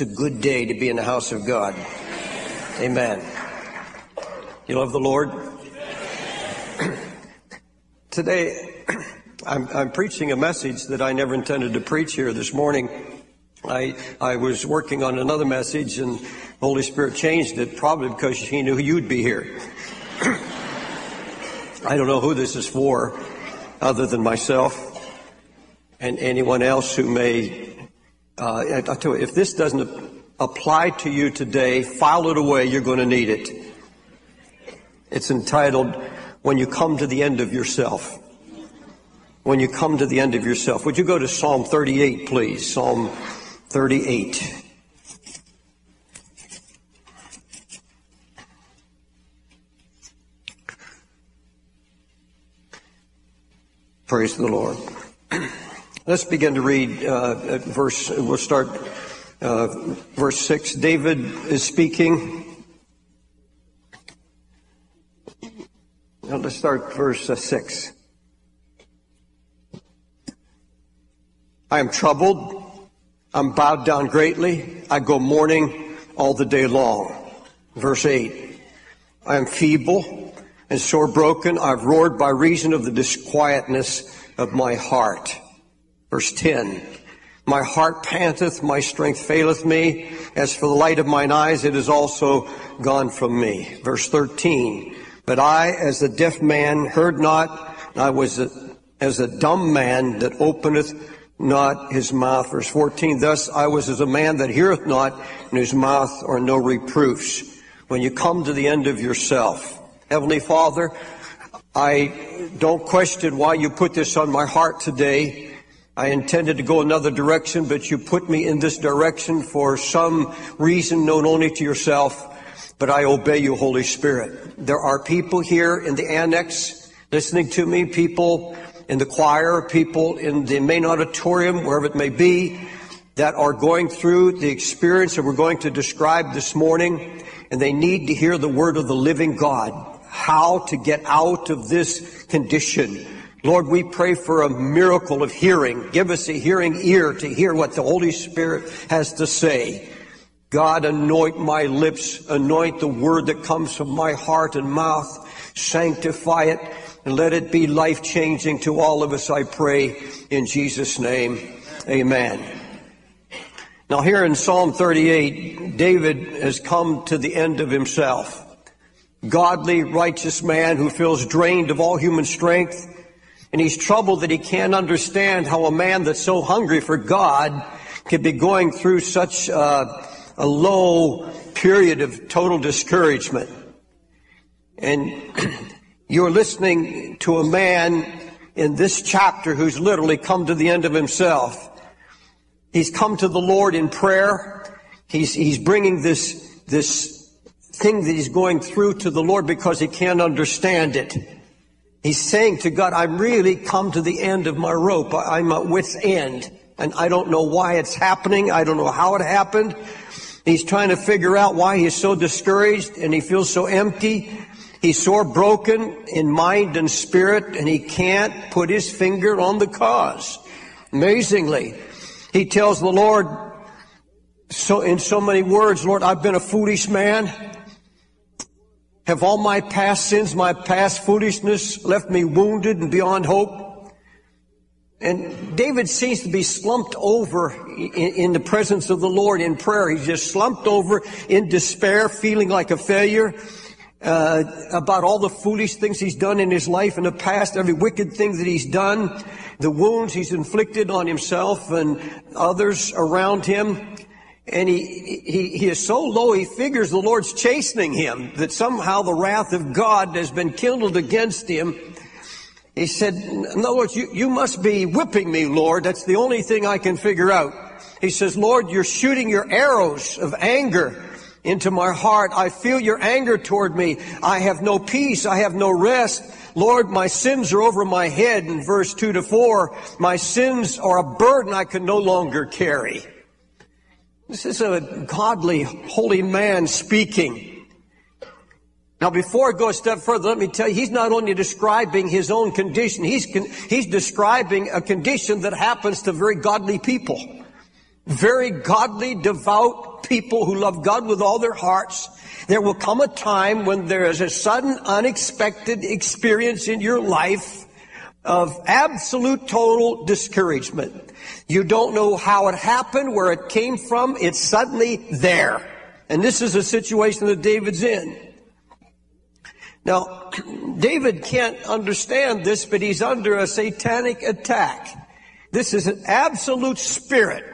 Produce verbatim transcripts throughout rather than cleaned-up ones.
It's a good day to be in the house of God. Amen. You love the Lord? Today, I'm, I'm preaching a message that I never intended to preach here this morning. I, I was working on another message, and the Holy Spirit changed it, probably because he knew you'd be here. I don't know who this is for, other than myself and anyone else who may... Uh, I tell you, if this doesn't apply to you today, file it away. You're going to need it. It's entitled, When You Come to the End of Yourself. When you come to the end of yourself. Would you go to Psalm thirty-eight, please? Psalm thirty-eight. Praise the Lord. Let's begin to read uh, at verse, we'll start uh, verse six. David is speaking. Now let's start verse uh, six. I am troubled. I'm bowed down greatly. I go mourning all the day long. Verse eight. I am feeble and sore broken. I've roared by reason of the disquietness of my heart. Verse ten, my heart panteth, my strength faileth me. As for the light of mine eyes, it is also gone from me. Verse thirteen, but I, as a deaf man, heard not, and I was a, as a dumb man that openeth not his mouth. Verse fourteen, thus I was as a man that heareth not, and whose mouth are no reproofs. When you come to the end of yourself, Heavenly Father, I don't question why you put this on my heart today. I intended to go another direction, but you put me in this direction for some reason known only to yourself, but I obey you, Holy Spirit. There are people here in the annex listening to me, people in the choir, people in the main auditorium, wherever it may be, that are going through the experience that we're going to describe this morning, and they need to hear the word of the living God, how to get out of this condition. Lord, we pray for a miracle of hearing. Give us a hearing ear to hear what the Holy Spirit has to say. God, anoint my lips, anoint the word that comes from my heart and mouth, sanctify it, and let it be life-changing to all of us, I pray, in Jesus' name. Amen. Now here in Psalm thirty-eight, David has come to the end of himself. Godly, righteous man who feels drained of all human strength, and he's troubled that he can't understand how a man that's so hungry for God could be going through such uh, a low period of total discouragement. And you're listening to a man in this chapter who's literally come to the end of himself. He's come to the Lord in prayer. He's, he's bringing this, this thing that he's going through to the Lord because he can't understand it. He's saying to God, I'm really come to the end of my rope. I'm at wit's end, and I don't know why it's happening. I don't know how it happened. He's trying to figure out why he's so discouraged, and he feels so empty. He's sore broken in mind and spirit, and he can't put his finger on the cause. Amazingly, he tells the Lord so in so many words, Lord, I've been a foolish man. Have all my past sins, my past foolishness left me wounded and beyond hope? And David seems to be slumped over in, in the presence of the Lord in prayer. He's just slumped over in despair, feeling like a failure uh, about all the foolish things he's done in his life in the past, every wicked thing that he's done, the wounds he's inflicted on himself and others around him. And he, he, he is so low, he figures the Lord's chastening him, that somehow the wrath of God has been kindled against him. He said, in other words, you, you must be whipping me, Lord. That's the only thing I can figure out. He says, Lord, you're shooting your arrows of anger into my heart. I feel your anger toward me. I have no peace. I have no rest. Lord, my sins are over my head. In verse two to four, my sins are a burden I can no longer carry. This is a godly, holy man speaking. Now, before I go a step further, let me tell you, he's not only describing his own condition, he's, con- he's describing a condition that happens to very godly people. very godly, devout people who love God with all their hearts, there will come a time when there is a sudden, unexpected experience in your life of absolute, total discouragement. You don't know how it happened, where it came from. It's suddenly there. And this is a situation that David's in. Now, David can't understand this, but he's under a satanic attack. This is an absolute spirit.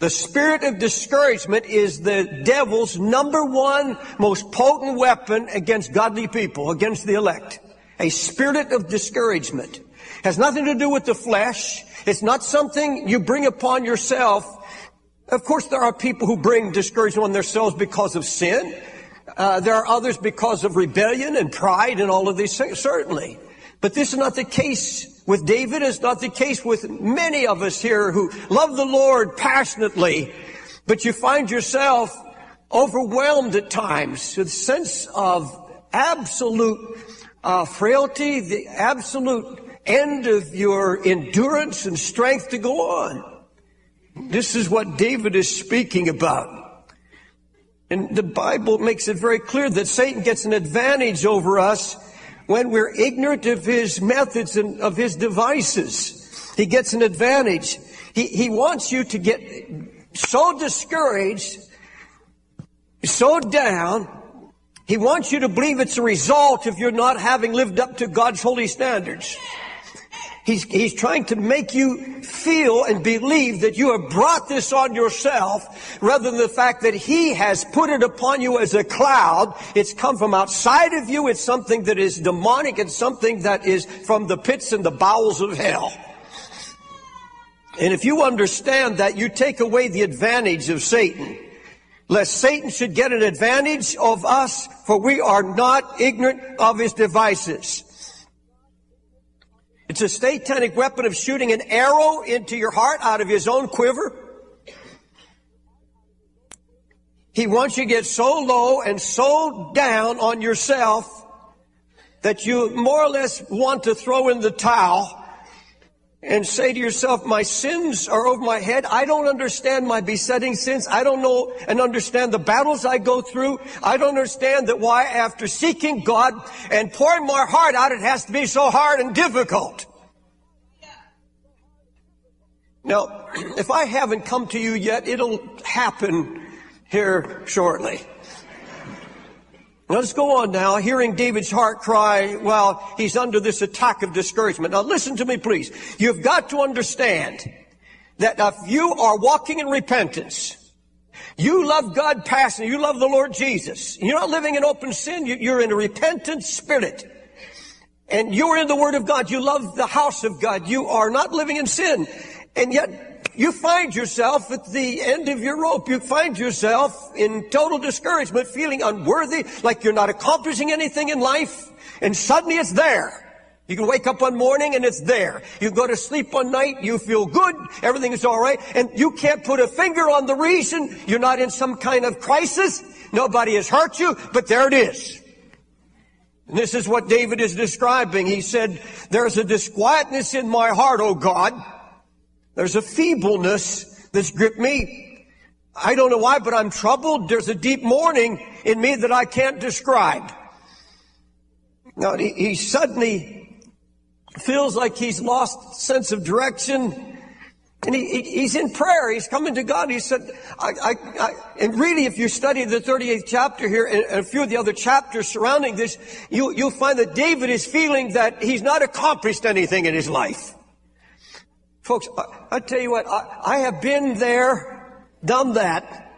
The spirit of discouragement is the devil's number one most potent weapon against godly people, against the elect. A spirit of discouragement has nothing to do with the flesh. It's not something you bring upon yourself. Of course, there are people who bring discouragement on themselves because of sin. Uh, there are others because of rebellion and pride and all of these things, certainly. But this is not the case with David. It's not the case with many of us here who love the Lord passionately. But you find yourself overwhelmed at times with a sense of absolute uh, frailty, the absolute end of your endurance and strength to go on. This is what David is speaking about. And the Bible makes it very clear that Satan gets an advantage over us when we're ignorant of his methods and of his devices. He gets an advantage. He, he wants you to get so discouraged, so down. He wants you to believe it's a result of your not having lived up to God's holy standards. He's, he's trying to make you feel and believe that you have brought this on yourself rather than the fact that he has put it upon you as a cloud. It's come from outside of you. It's something that is demonic. It's something that is from the pits and the bowels of hell. And if you understand that, you take away the advantage of Satan. Lest Satan should get an advantage of us, for we are not ignorant of his devices. It's a satanic weapon of shooting an arrow into your heart out of his own quiver. He wants you to get so low and so down on yourself that you more or less want to throw in the towel and say to yourself, my sins are over my head. I don't understand my besetting sins. I don't know and understand the battles I go through. I don't understand that why after seeking God and pouring my heart out, it has to be so hard and difficult. Now, if I haven't come to you yet, it'll happen here shortly. Now let's go on now, hearing David's heart cry while he's under this attack of discouragement. Now listen to me, please. You've got to understand that if you are walking in repentance, you love God passionately, you love the Lord Jesus, you're not living in open sin, you're in a repentant spirit. And you're in the Word of God, you love the house of God, you are not living in sin. And yet you find yourself at the end of your rope. You find yourself in total discouragement, feeling unworthy, like you're not accomplishing anything in life. And suddenly it's there. You can wake up one morning and it's there. You go to sleep one night, you feel good, everything is all right. And you can't put a finger on the reason. You're not in some kind of crisis. Nobody has hurt you, but there it is. And this is what David is describing. He said, there's a disquietness in my heart, O God. There's a feebleness that's gripped me. I don't know why, but I'm troubled. There's a deep mourning in me that I can't describe. Now, he, he suddenly feels like he's lost sense of direction. And he, he, he's in prayer. He's coming to God. He said, I, I, I, and really, if you study the thirty-eighth chapter here and a few of the other chapters surrounding this, you, you'll find that David is feeling that he's not accomplished anything in his life. Folks, I, I tell you what, I, I have been there, done that,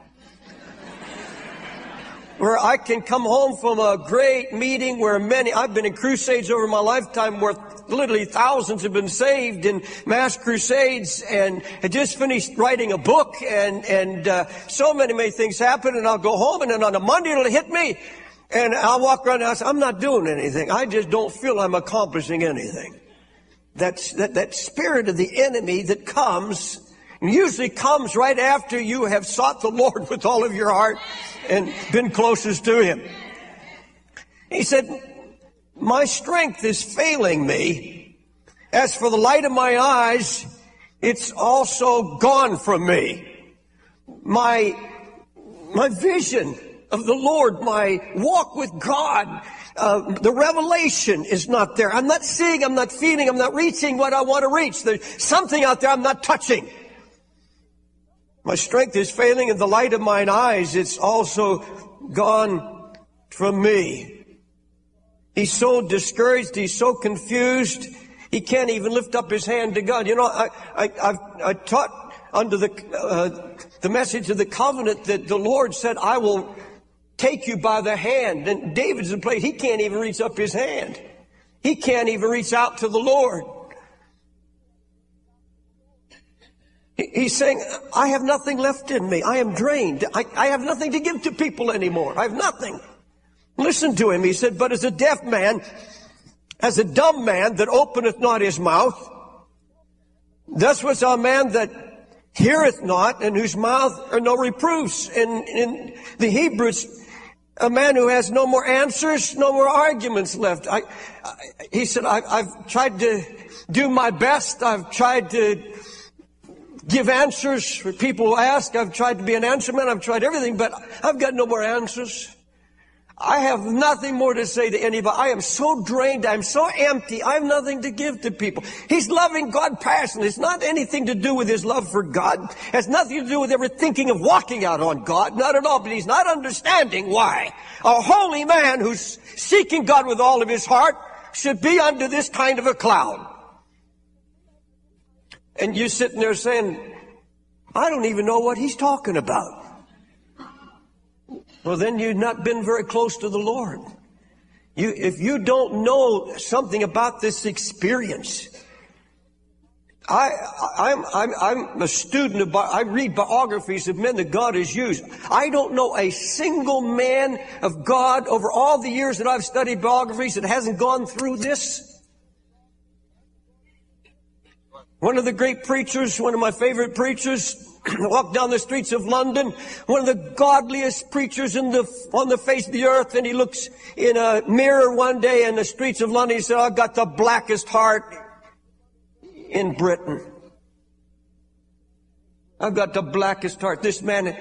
where I can come home from a great meeting where many, I've been in crusades over my lifetime where literally thousands have been saved in mass crusades, and I just finished writing a book, and, and uh, so many, many things happen, and I'll go home, and then on a Monday it'll hit me, and I'll walk around and I'll say, I'm not doing anything. I just don't feel I'm accomplishing anything. That's, that, that spirit of the enemy that comes, usually comes right after you have sought the Lord with all of your heart and been closest to Him. He said, my strength is failing me. As for the light of my eyes, it's also gone from me. my, my vision of the Lord, my walk with God, uh, the revelation is not there. I'm not seeing, I'm not feeling, I'm not reaching what I want to reach. There's something out there I'm not touching. My strength is failing, and the light of mine eyes, it's also gone from me. He's so discouraged, he's so confused, he can't even lift up his hand to God. You know, I, I, I've, I taught under the, uh, the message of the covenant that the Lord said, I will take you by the hand. And David's in place. He can't even reach up his hand. He can't even reach out to the Lord. He, he's saying, I have nothing left in me. I am drained. I, I have nothing to give to people anymore. I have nothing. Listen to him. He said, but as a deaf man, as a dumb man that openeth not his mouth, thus was a man that heareth not, and whose mouth are no reproofs. And in the Hebrews, a man who has no more answers, no more arguments left. I, I, he said, I, I've tried to do my best. I've tried to give answers for people who ask. I've tried to be an answer man. I've tried everything, but I've got no more answers. I have nothing more to say to anybody. I am so drained. I'm so empty. I have nothing to give to people. He's loving God passionately. It's not anything to do with his love for God. It has nothing to do with ever thinking of walking out on God. Not at all. But he's not understanding why a holy man who's seeking God with all of his heart should be under this kind of a cloud. And you're sitting there saying, I don't even know what he's talking about. Well, then you've not been very close to the Lord. You, if you don't know something about this experience, I, I'm, I'm, I'm a student of, I read biographies of men that God has used. I don't know a single man of God over all the years that I've studied biographies that hasn't gone through this. One of the great preachers, one of my favorite preachers, walked down the streets of London, one of the godliest preachers in the, on the face of the earth, and he looks in a mirror one day in the streets of London. He said, I've got the blackest heart in Britain. I've got the blackest heart. This man,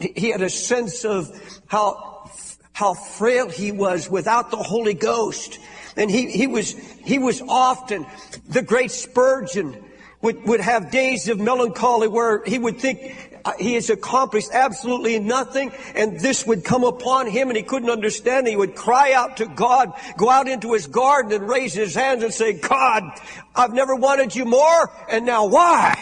he had a sense of how, how frail he was without the Holy Ghost. And he, he was, he was often the great Spurgeon. Would, would have days of melancholy where he would think he has accomplished absolutely nothing, and this would come upon him, and he couldn't understand. He would cry out to God, go out into his garden and raise his hands and say, God, I've never wanted you more, and now why?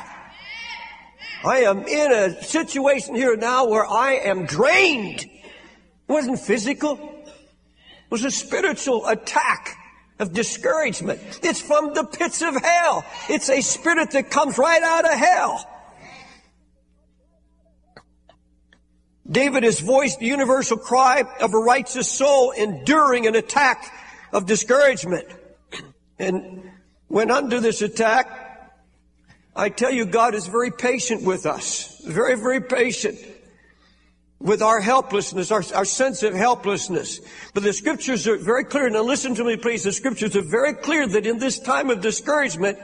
I am in a situation here now where I am drained. It wasn't physical. It was a spiritual attack of discouragement. It's from the pits of hell. It's a spirit that comes right out of hell. David has voiced the universal cry of a righteous soul enduring an attack of discouragement. And when under this attack, I tell you, God is very patient with us. Very, very patient with our helplessness, our, our sense of helplessness. But the scriptures are very clear. Now listen to me, please. The scriptures are very clear that in this time of discouragement,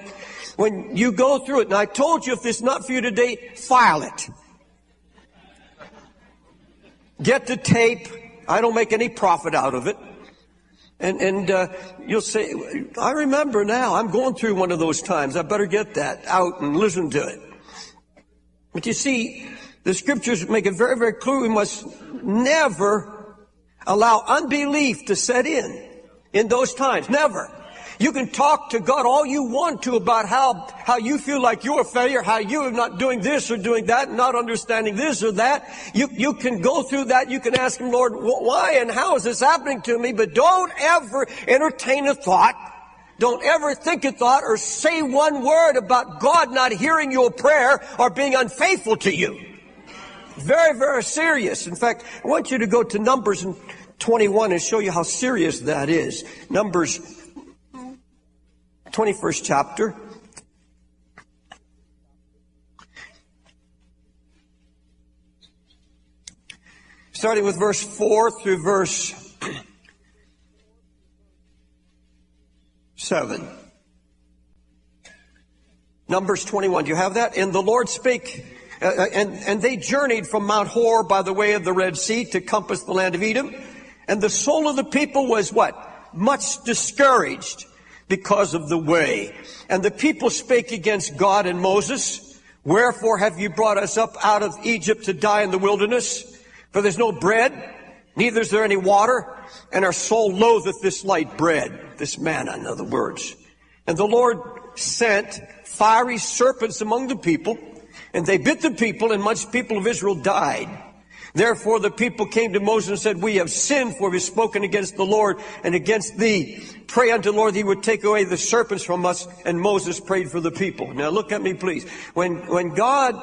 when you go through it, and I told you if it's not for you today, file it. Get the tape. I don't make any profit out of it. And, and uh, you'll say, I remember now, I'm going through one of those times. I better get that out and listen to it. But you see, the scriptures make it very, very clear we must never allow unbelief to set in in those times. Never. You can talk to God all you want to about how, how you feel like you're a failure, how you are not doing this or doing that, not understanding this or that. You, you can go through that. You can ask him, Lord, why and how is this happening to me? But don't ever entertain a thought. Don't ever think a thought or say one word about God not hearing your prayer or being unfaithful to you. Very, very serious. In fact, I want you to go to Numbers twenty-one and show you how serious that is. Numbers twenty-first chapter. Starting with verse four through verse seven. Numbers twenty-one. Do you have that? And the Lord spake Uh, and, and they journeyed from Mount Hor by the way of the Red Sea to compass the land of Edom. And the soul of the people was what? Much discouraged because of the way. And the people spake against God and Moses, "Wherefore have you brought us up out of Egypt to die in the wilderness? For there's no bread, neither is there any water, and our soul loatheth this light bread," this manna, in other words. And the Lord sent fiery serpents among the people, and they bit the people, and much people of Israel died. Therefore the people came to Moses and said, "We have sinned, for we have spoken against the Lord and against thee. Pray unto the Lord that he would take away the serpents from us." And Moses prayed for the people. Now look at me, please. When, when God,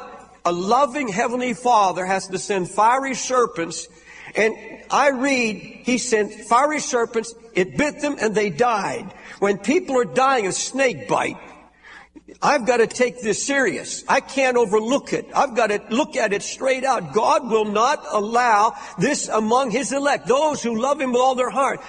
a loving heavenly Father, has to send fiery serpents, and I read, he sent fiery serpents, it bit them, and they died. When people are dying of snake bite, I've got to take this serious. I can't overlook it. I've got to look at it straight out. God will not allow this among his elect, those who love him with all their heart.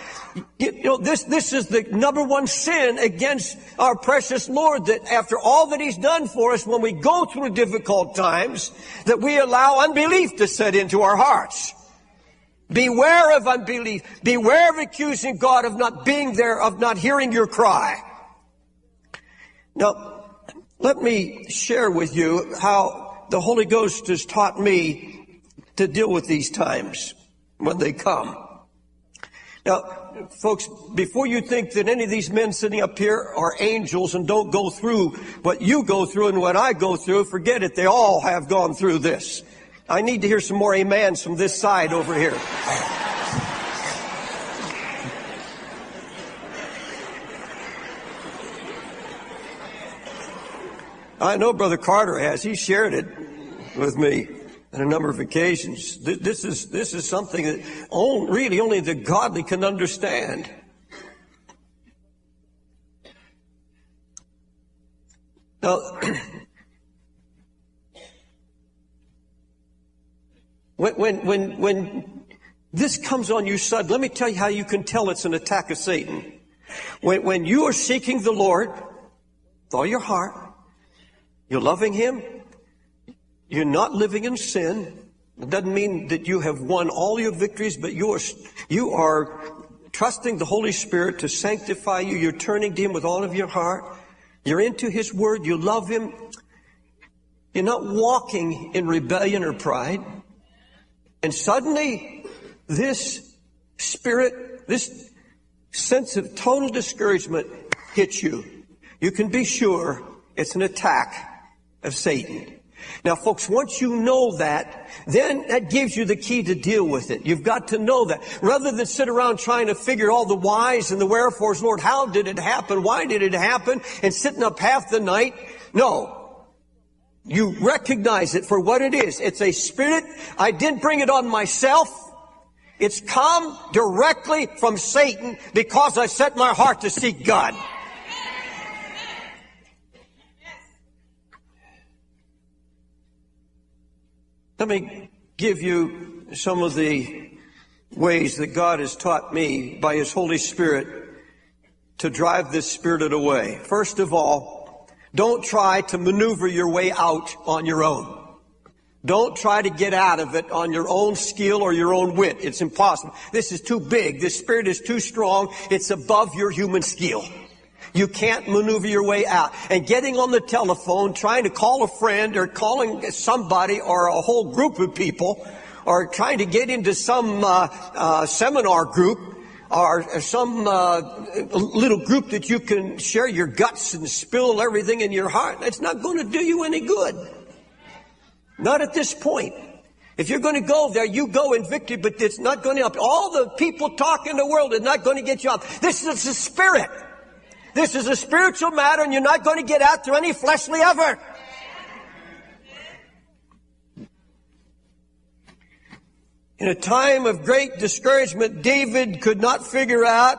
You know, this, this is the number one sin against our precious Lord, that after all that he's done for us, when we go through difficult times, that we allow unbelief to set into our hearts. Beware of unbelief. Beware of accusing God of not being there, of not hearing your cry. Now, let me share with you how the Holy Ghost has taught me to deal with these times when they come. Now, folks, before you think that any of these men sitting up here are angels and don't go through what you go through and what I go through, forget it. They all have gone through this. I need to hear some more amens from this side over here. I know Brother Carter has. He shared it with me on a number of occasions. This is, this is something that only, really only the godly can understand. Now, when, when, when, when this comes on you suddenly, let me tell you how you can tell it's an attack of Satan. When, when you are seeking the Lord with all your heart, you're loving him. You're not living in sin. It doesn't mean that you have won all your victories, but you are, you are trusting the Holy Spirit to sanctify you. You're turning to him with all of your heart. You're into his word. You love him. You're not walking in rebellion or pride. And suddenly, this spirit, this sense of total discouragement hits you. You can be sure it's an attack of Satan. Now, folks, once you know that, then that gives you the key to deal with it. You've got to know that. Rather than sit around trying to figure all the whys and the wherefores, Lord, how did it happen? Why did it happen? And sitting up half the night. No. You recognize it for what it is. It's a spirit. I didn't bring it on myself. It's come directly from Satan because I set my heart to seek God. Let me give you some of the ways that God has taught me by his Holy Spirit to drive this spirit away. First of all, don't try to maneuver your way out on your own. Don't try to get out of it on your own skill or your own wit. It's impossible. This is too big. This spirit is too strong. It's above your human skill. You can't maneuver your way out. And getting on the telephone, trying to call a friend or calling somebody or a whole group of people or trying to get into some uh, uh, seminar group or some uh, little group that you can share your guts and spill everything in your heart, it's not going to do you any good. Not at this point. If you're going to go there, you go in victory, but it's not going to help. All the people talking in the world are not going to get you up. This is the spirit. This is a spiritual matter, and you're not going to get out through any fleshly effort. In a time of great discouragement, David could not figure out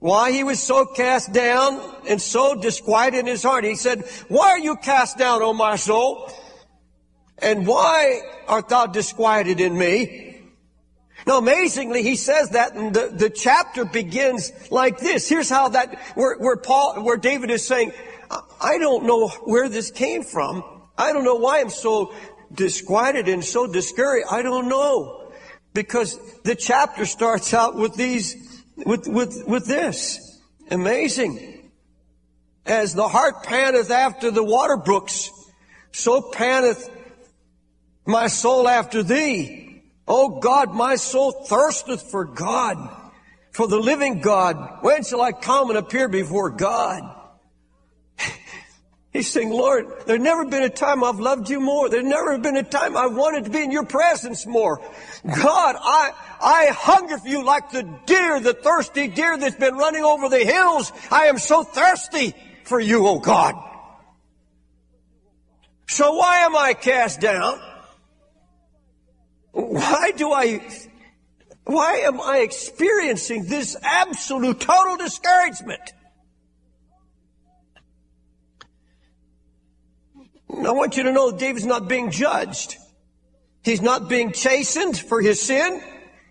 why he was so cast down and so disquieted in his heart. He said, "Why are you cast down, O my soul? And why art thou disquieted in me?" Now, amazingly, he says that, and the, the chapter begins like this. Here's how that, where, where Paul, where David is saying, I don't know where this came from. I don't know why I'm so disquieted and so discouraged? I don't know, because the chapter starts out with these, with, with, with this. Amazing. As the hart panteth after the water brooks, so panteth my soul after thee. O God, my soul thirsteth for God, for the living God. When shall I come and appear before God? He's saying, Lord, there's never been a time I've loved you more. There's never been a time I wanted to be in your presence more. God, I, I hunger for you like the deer, the thirsty deer that's been running over the hills. I am so thirsty for you, oh God. So why am I cast down? Why do I, why am I experiencing this absolute total discouragement? I want you to know that David's not being judged. He's not being chastened for his sin.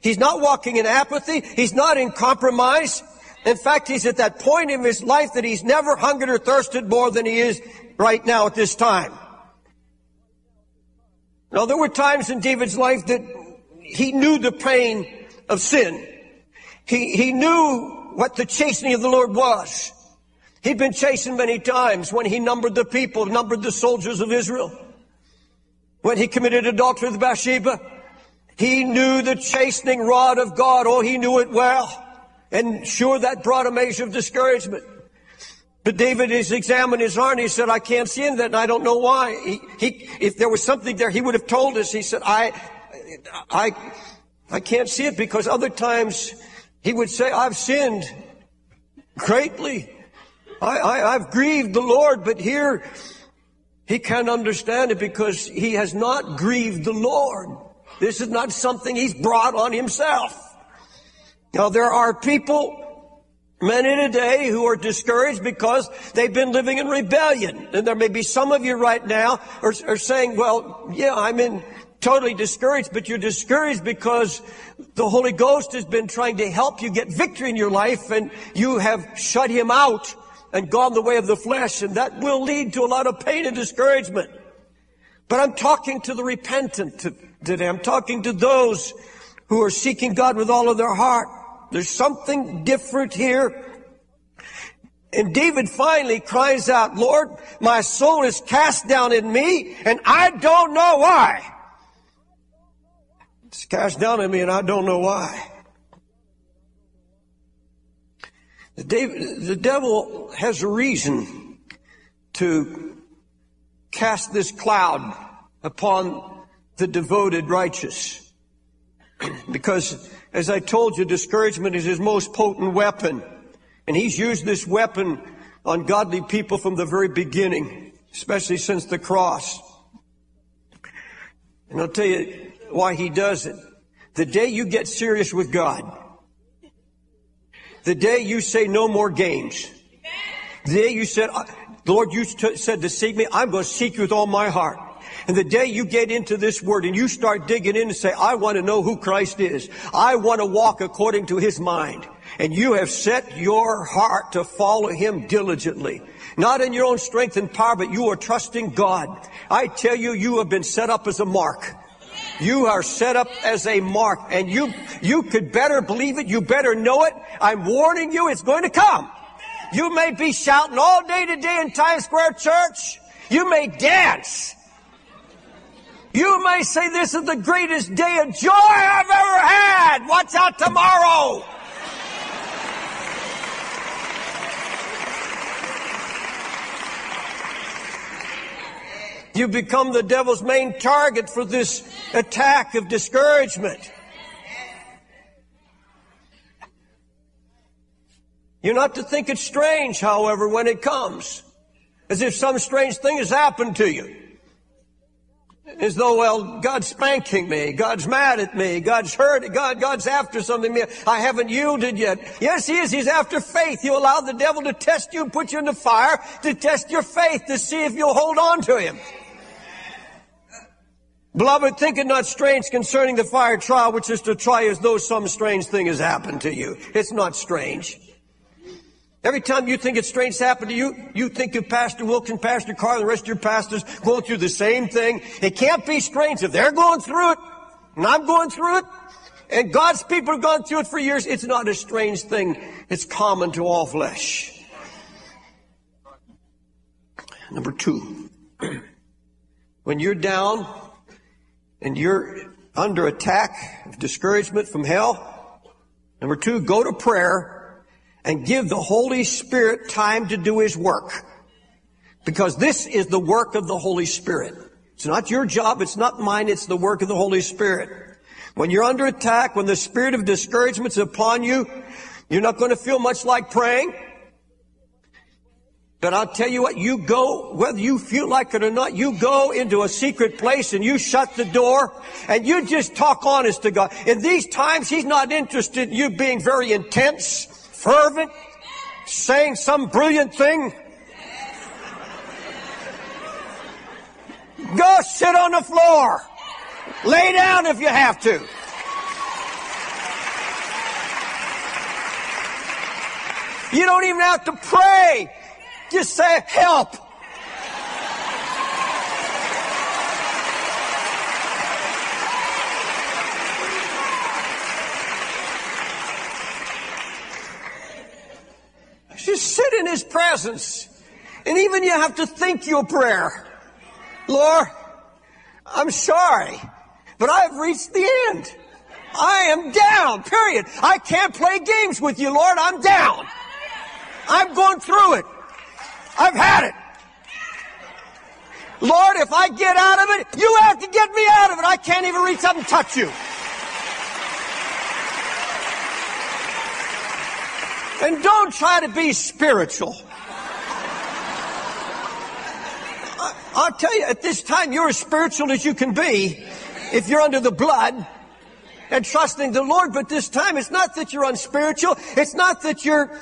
He's not walking in apathy. He's not in compromise. In fact, he's at that point in his life that he's never hungered or thirsted more than he is right now at this time. Now, there were times in David's life that he knew the pain of sin. He, he knew what the chastening of the Lord was. He'd been chastened many times when he numbered the people, numbered the soldiers of Israel. When he committed adultery with Bathsheba, he knew the chastening rod of God. Oh, he knew it well. And sure, that brought a measure of discouragement. But David has examined his heart and he said, I can't see in that and I don't know why. He, he, if there was something there, he would have told us. He said, I, I, I can't see it, because other times he would say, I've sinned greatly. I, I, I've grieved the Lord, but here he can't understand it because he has not grieved the Lord. This is not something he's brought on himself. Now, there are people, many today, who are discouraged because they've been living in rebellion. And there may be some of you right now are, are saying, well, yeah, I'm in totally discouraged, but you're discouraged because the Holy Ghost has been trying to help you get victory in your life, and you have shut him out and gone the way of the flesh, and that will lead to a lot of pain and discouragement. But I'm talking to the repentant today. I'm talking to those who are seeking God with all of their heart. There's something different here. And David finally cries out, Lord, my soul is cast down in me, and I don't know why. It's cast down in me, and I don't know why. The, David, the devil has a reason to cast this cloud upon the devoted righteous. Because, as I told you, discouragement is his most potent weapon. And he's used this weapon on godly people from the very beginning, especially since the cross. And I'll tell you why he does it. The day you get serious with God, the day you say no more games, the day you said, the Lord, you t- said to seek me, I'm going to seek you with all my heart. And the day you get into this word and you start digging in and say, I want to know who Christ is. I want to walk according to his mind. And you have set your heart to follow him diligently. Not in your own strength and power, but you are trusting God. I tell you, you have been set up as a mark. You are set up as a mark, and you, you could better believe it. You better know it. I'm warning you, it's going to come. You may be shouting all day today in Times Square Church. You may dance. You may say, this is the greatest day of joy I've ever had. Watch out tomorrow. You become the devil's main target for this attack of discouragement. You're not to think it's strange, however, when it comes, as if some strange thing has happened to you. As though, well, God's spanking me, God's mad at me, God's hurt, God, God's after something, I haven't yielded yet. Yes, he is. He's after faith. You allow the devil to test you and put you in the fire, to test your faith, to see if you'll hold on to him. Beloved, think it not strange concerning the fire trial, which is to try as though some strange thing has happened to you. It's not strange. Every time you think it's strange to happen to you, you think of Pastor Wilkin, Pastor Carr, the rest of your pastors going through the same thing. It can't be strange. If they're going through it, and I'm going through it, and God's people have gone through it for years, it's not a strange thing. It's common to all flesh. Number two, when you're down and you're under attack of discouragement from hell, number two, go to prayer and give the Holy Spirit time to do His work. Because this is the work of the Holy Spirit. It's not your job, it's not mine, it's the work of the Holy Spirit. When you're under attack, when the spirit of discouragement is upon you, you're not going to feel much like praying. But I'll tell you what, you go, whether you feel like it or not, you go into a secret place and you shut the door and you just talk honest to God. In these times, He's not interested in you being very intense, fervent, saying some brilliant thing. Go sit on the floor. Lay down if you have to. You don't even have to pray. Just say, help. Just sit in His presence. And even you have to think your prayer. Lord, I'm sorry, but I've reached the end. I am down, period. I can't play games with you, Lord. I'm down. I'm going through it. I've had it. Lord, if I get out of it, you have to get me out of it. I can't even reach up and touch you. And don't try to be spiritual. I'll tell you, at this time, you're as spiritual as you can be if you're under the blood and trusting the Lord. But this time, it's not that you're unspiritual. It's not that you're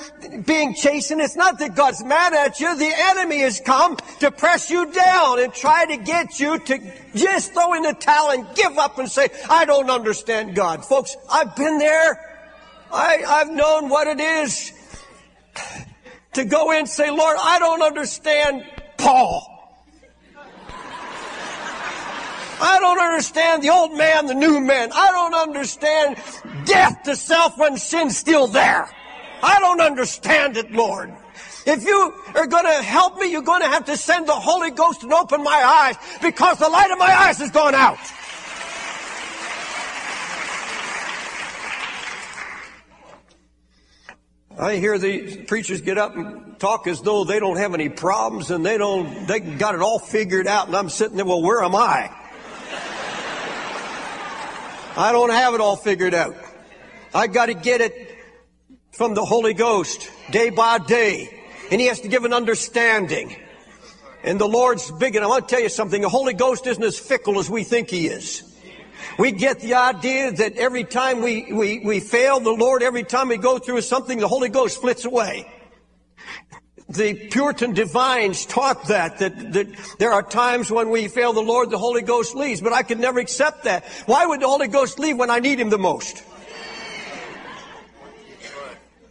being chastened. It's not that God's mad at you. The enemy has come to press you down and try to get you to just throw in the towel and give up and say, I don't understand God. Folks, I've been there. I, I've known what it is to go in and say, Lord, I don't understand Paul. I don't understand the old man, the new man. I don't understand death to self when sin's still there. I don't understand it, Lord. If you are going to help me, you're going to have to send the Holy Ghost and open my eyes because the light of my eyes has gone out. I hear the preachers get up and talk as though they don't have any problems and they don't, they got it all figured out. And I'm sitting there, well, where am I? I don't have it all figured out. I got to get it from the Holy Ghost day by day. And He has to give an understanding. And the Lord's big. And I want to tell you something. The Holy Ghost isn't as fickle as we think He is. We get the idea that every time we, we, we fail the Lord, every time we go through something, the Holy Ghost flits away. The Puritan divines taught that, that, that there are times when we fail the Lord, the Holy Ghost leaves. But I could never accept that. Why would the Holy Ghost leave when I need Him the most?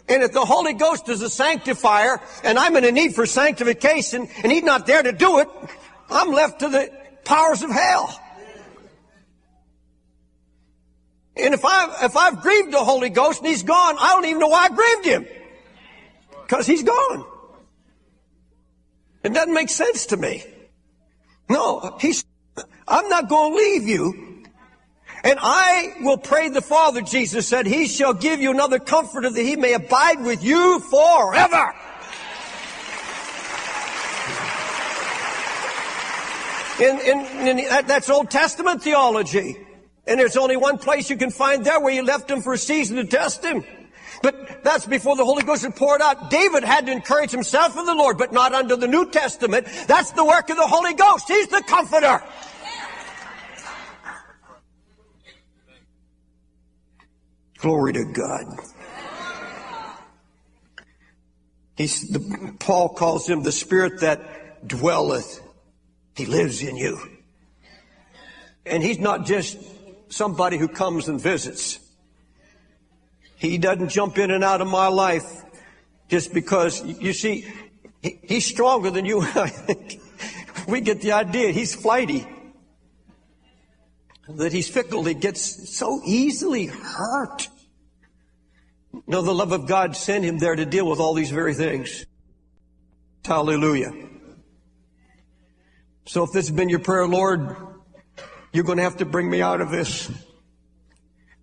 And if the Holy Ghost is a sanctifier, and I'm in a need for sanctification, and He's not there to do it, I'm left to the powers of hell. And if I've, if I've grieved the Holy Ghost and He's gone, I don't even know why I grieved Him. Because He's gone. It doesn't make sense to me. No, He's, I'm not going to leave you. And I will pray the Father, Jesus said, He shall give you another comforter that He may abide with you forever. And, and, and that's Old Testament theology. And there's only one place you can find there where He left him for a season to test him. But that's before the Holy Ghost had poured out. David had to encourage himself in the Lord, but not under the New Testament. That's the work of the Holy Ghost. He's the comforter. Glory to God. He's the, Paul calls Him the Spirit that dwelleth. He lives in you. And He's not just somebody who comes and visits. He doesn't jump in and out of my life just because, you see, he, he's stronger than you. We get the idea. He's flighty. That he's fickle. He gets so easily hurt. No, the love of God sent him there to deal with all these very things. Hallelujah. So if this has been your prayer, Lord, you're going to have to bring me out of this.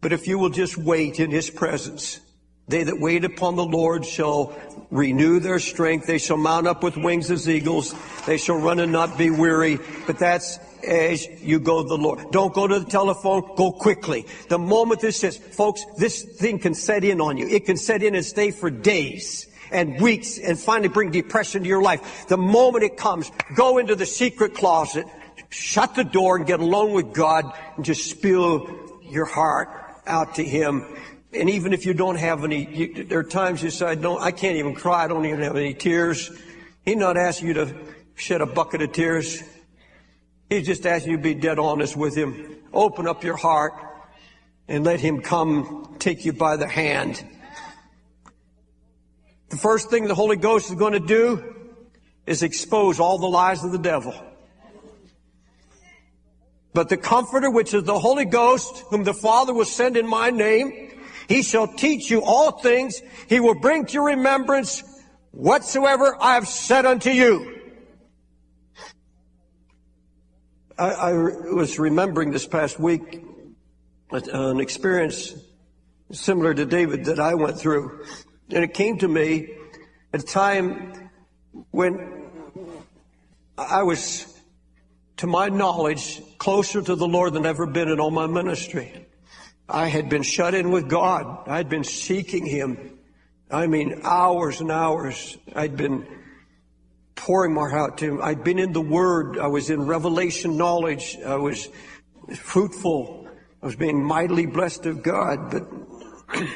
But if you will just wait in his presence, they that wait upon the Lord shall renew their strength. They shall mount up with wings as eagles. They shall run and not be weary. But that's as you go to the Lord. Don't go to the telephone. Go quickly. The moment this is, folks, this thing can set in on you. It can set in and stay for days and weeks and finally bring depression to your life. The moment it comes, go into the secret closet, shut the door and get alone with God and just spill your heart out to him. And even if you don't have any, you, there are times you say, I, don't, I can't even cry. I don't even have any tears. He's not asking you to shed a bucket of tears. He's just asking you to be dead honest with him. Open up your heart and let him come take you by the hand. The first thing the Holy Ghost is going to do is expose all the lies of the devil. But the Comforter, which is the Holy Ghost, whom the Father will send in my name, he shall teach you all things. He will bring to your remembrance whatsoever I have said unto you. I, I was remembering this past week an experience similar to David that I went through. And it came to me at a time when I was, to my knowledge, closer to the Lord than I've ever been in all my ministry. I had been shut in with God. I'd been seeking him. I mean, hours and hours. I'd been pouring my heart to him. I'd been in the Word. I was in revelation knowledge. I was fruitful. I was being mightily blessed of God. But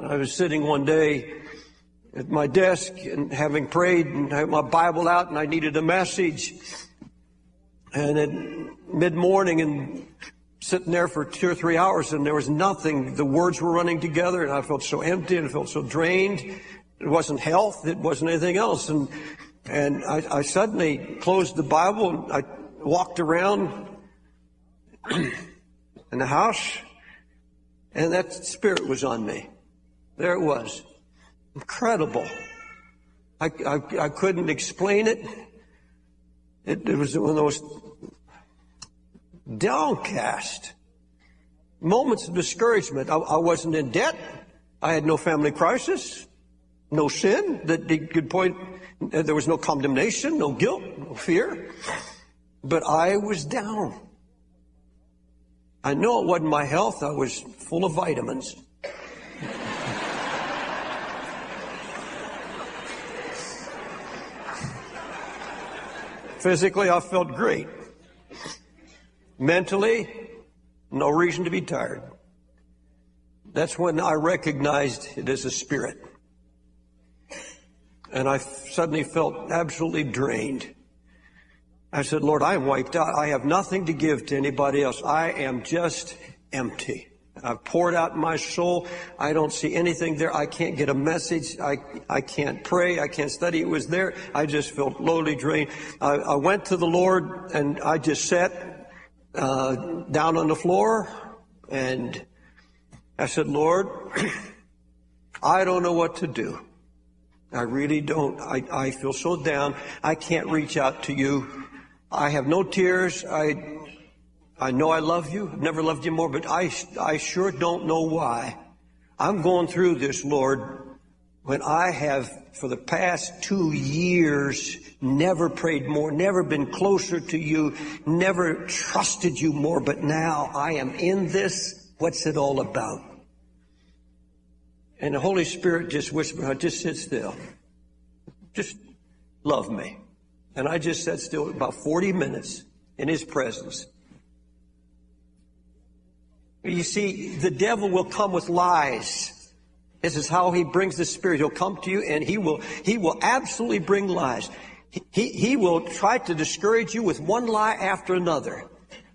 I was sitting one day at my desk and having prayed and I had my Bible out and I needed a message. And at mid-morning and sitting there for two or three hours and there was nothing. The words were running together and I felt so empty and I felt so drained. It wasn't health. It wasn't anything else. And and I, I suddenly closed the Bible and I walked around in the house and that spirit was on me. There it was. Incredible. I, I, I couldn't explain it. It, it was one of those downcast moments of discouragement. I, I wasn't in debt. I had no family crisis, no sin that they could point. There was no condemnation, no guilt, no fear. But I was down. I know it wasn't my health. I was full of vitamins. Physically, I felt great. Mentally, no reason to be tired. That's when I recognized it as a spirit. And I suddenly felt absolutely drained. I said, Lord, I am wiped out. I have nothing to give to anybody else. I am just empty. I've poured out my soul. I don't see anything there. I can't get a message. I, I can't pray. I can't study. It was there. I just felt lowly drained. I, I went to the Lord and I just sat uh, down on the floor and I said, Lord, I don't know what to do. I really don't. I, I feel so down. I can't reach out to you. I have no tears. I... I know I love you. I've never loved you more, but I, I sure don't know why. I'm going through this, Lord, when I have, for the past two years, never prayed more, never been closer to you, never trusted you more, but now I am in this. What's it all about? And the Holy Spirit just whispered, just sit still. Just love me. And I just sat still about forty minutes in his presence. You see, the devil will come with lies. This is how he brings the spirit. He'll come to you and he will, he will absolutely bring lies. He, he will try to discourage you with one lie after another.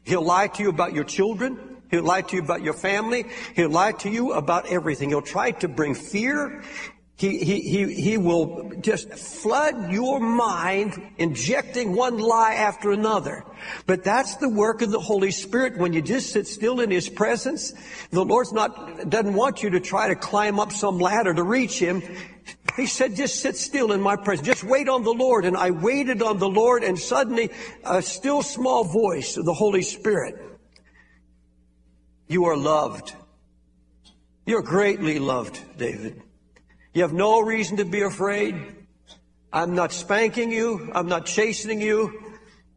He'll lie to you about your children. He'll lie to you about your family. He'll lie to you about everything. He'll try to bring fear. He, he, he, he will just flood your mind, injecting one lie after another. But that's the work of the Holy Spirit. When you just sit still in His presence, the Lord's not, doesn't want you to try to climb up some ladder to reach Him. He said, just sit still in my presence. Just wait on the Lord. And I waited on the Lord, and suddenly a still small voice of the Holy Spirit. You are loved. You're greatly loved, David. You have no reason to be afraid. I'm not spanking you. I'm not chastening you.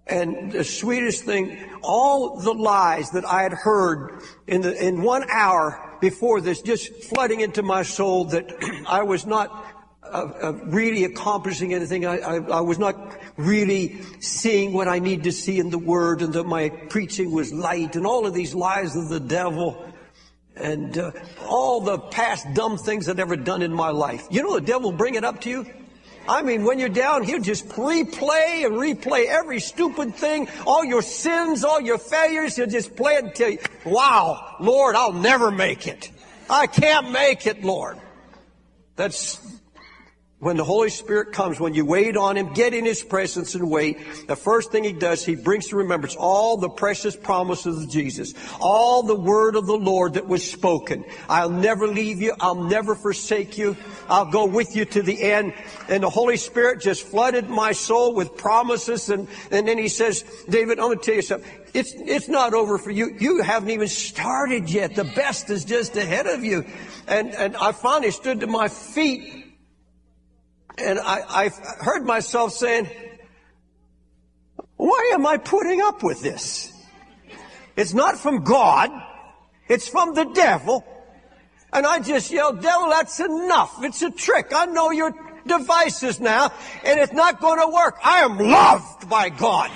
And the sweetest thing, all the lies that I had heard in the, in one hour before this, just flooding into my soul that I was not uh, uh, really accomplishing anything. I, I, I was not really seeing what I need to see in the Word, and that my preaching was light, and all of these lies of the devil. And uh, all the past dumb things I've ever done in my life. You know the devil will bring it up to you. I mean, when you're down, he'll just replay and replay every stupid thing, all your sins, all your failures. He'll just play it and tell you, wow, Lord, I'll never make it. I can't make it, Lord. That's when the Holy Spirit comes, when you wait on Him, get in His presence and wait. The first thing He does, He brings to remembrance all the precious promises of Jesus, all the word of the Lord that was spoken. I'll never leave you. I'll never forsake you. I'll go with you to the end. And the Holy Spirit just flooded my soul with promises. And, and then He says, David, I'm going to tell you something. It's, it's not over for you. You haven't even started yet. The best is just ahead of you. And, and I finally stood to my feet. And I, I heard myself saying, why am I putting up with this? It's not from God. It's from the devil. And I just yelled, devil, that's enough. It's a trick. I know your devices now, and it's not going to work. I am loved by God.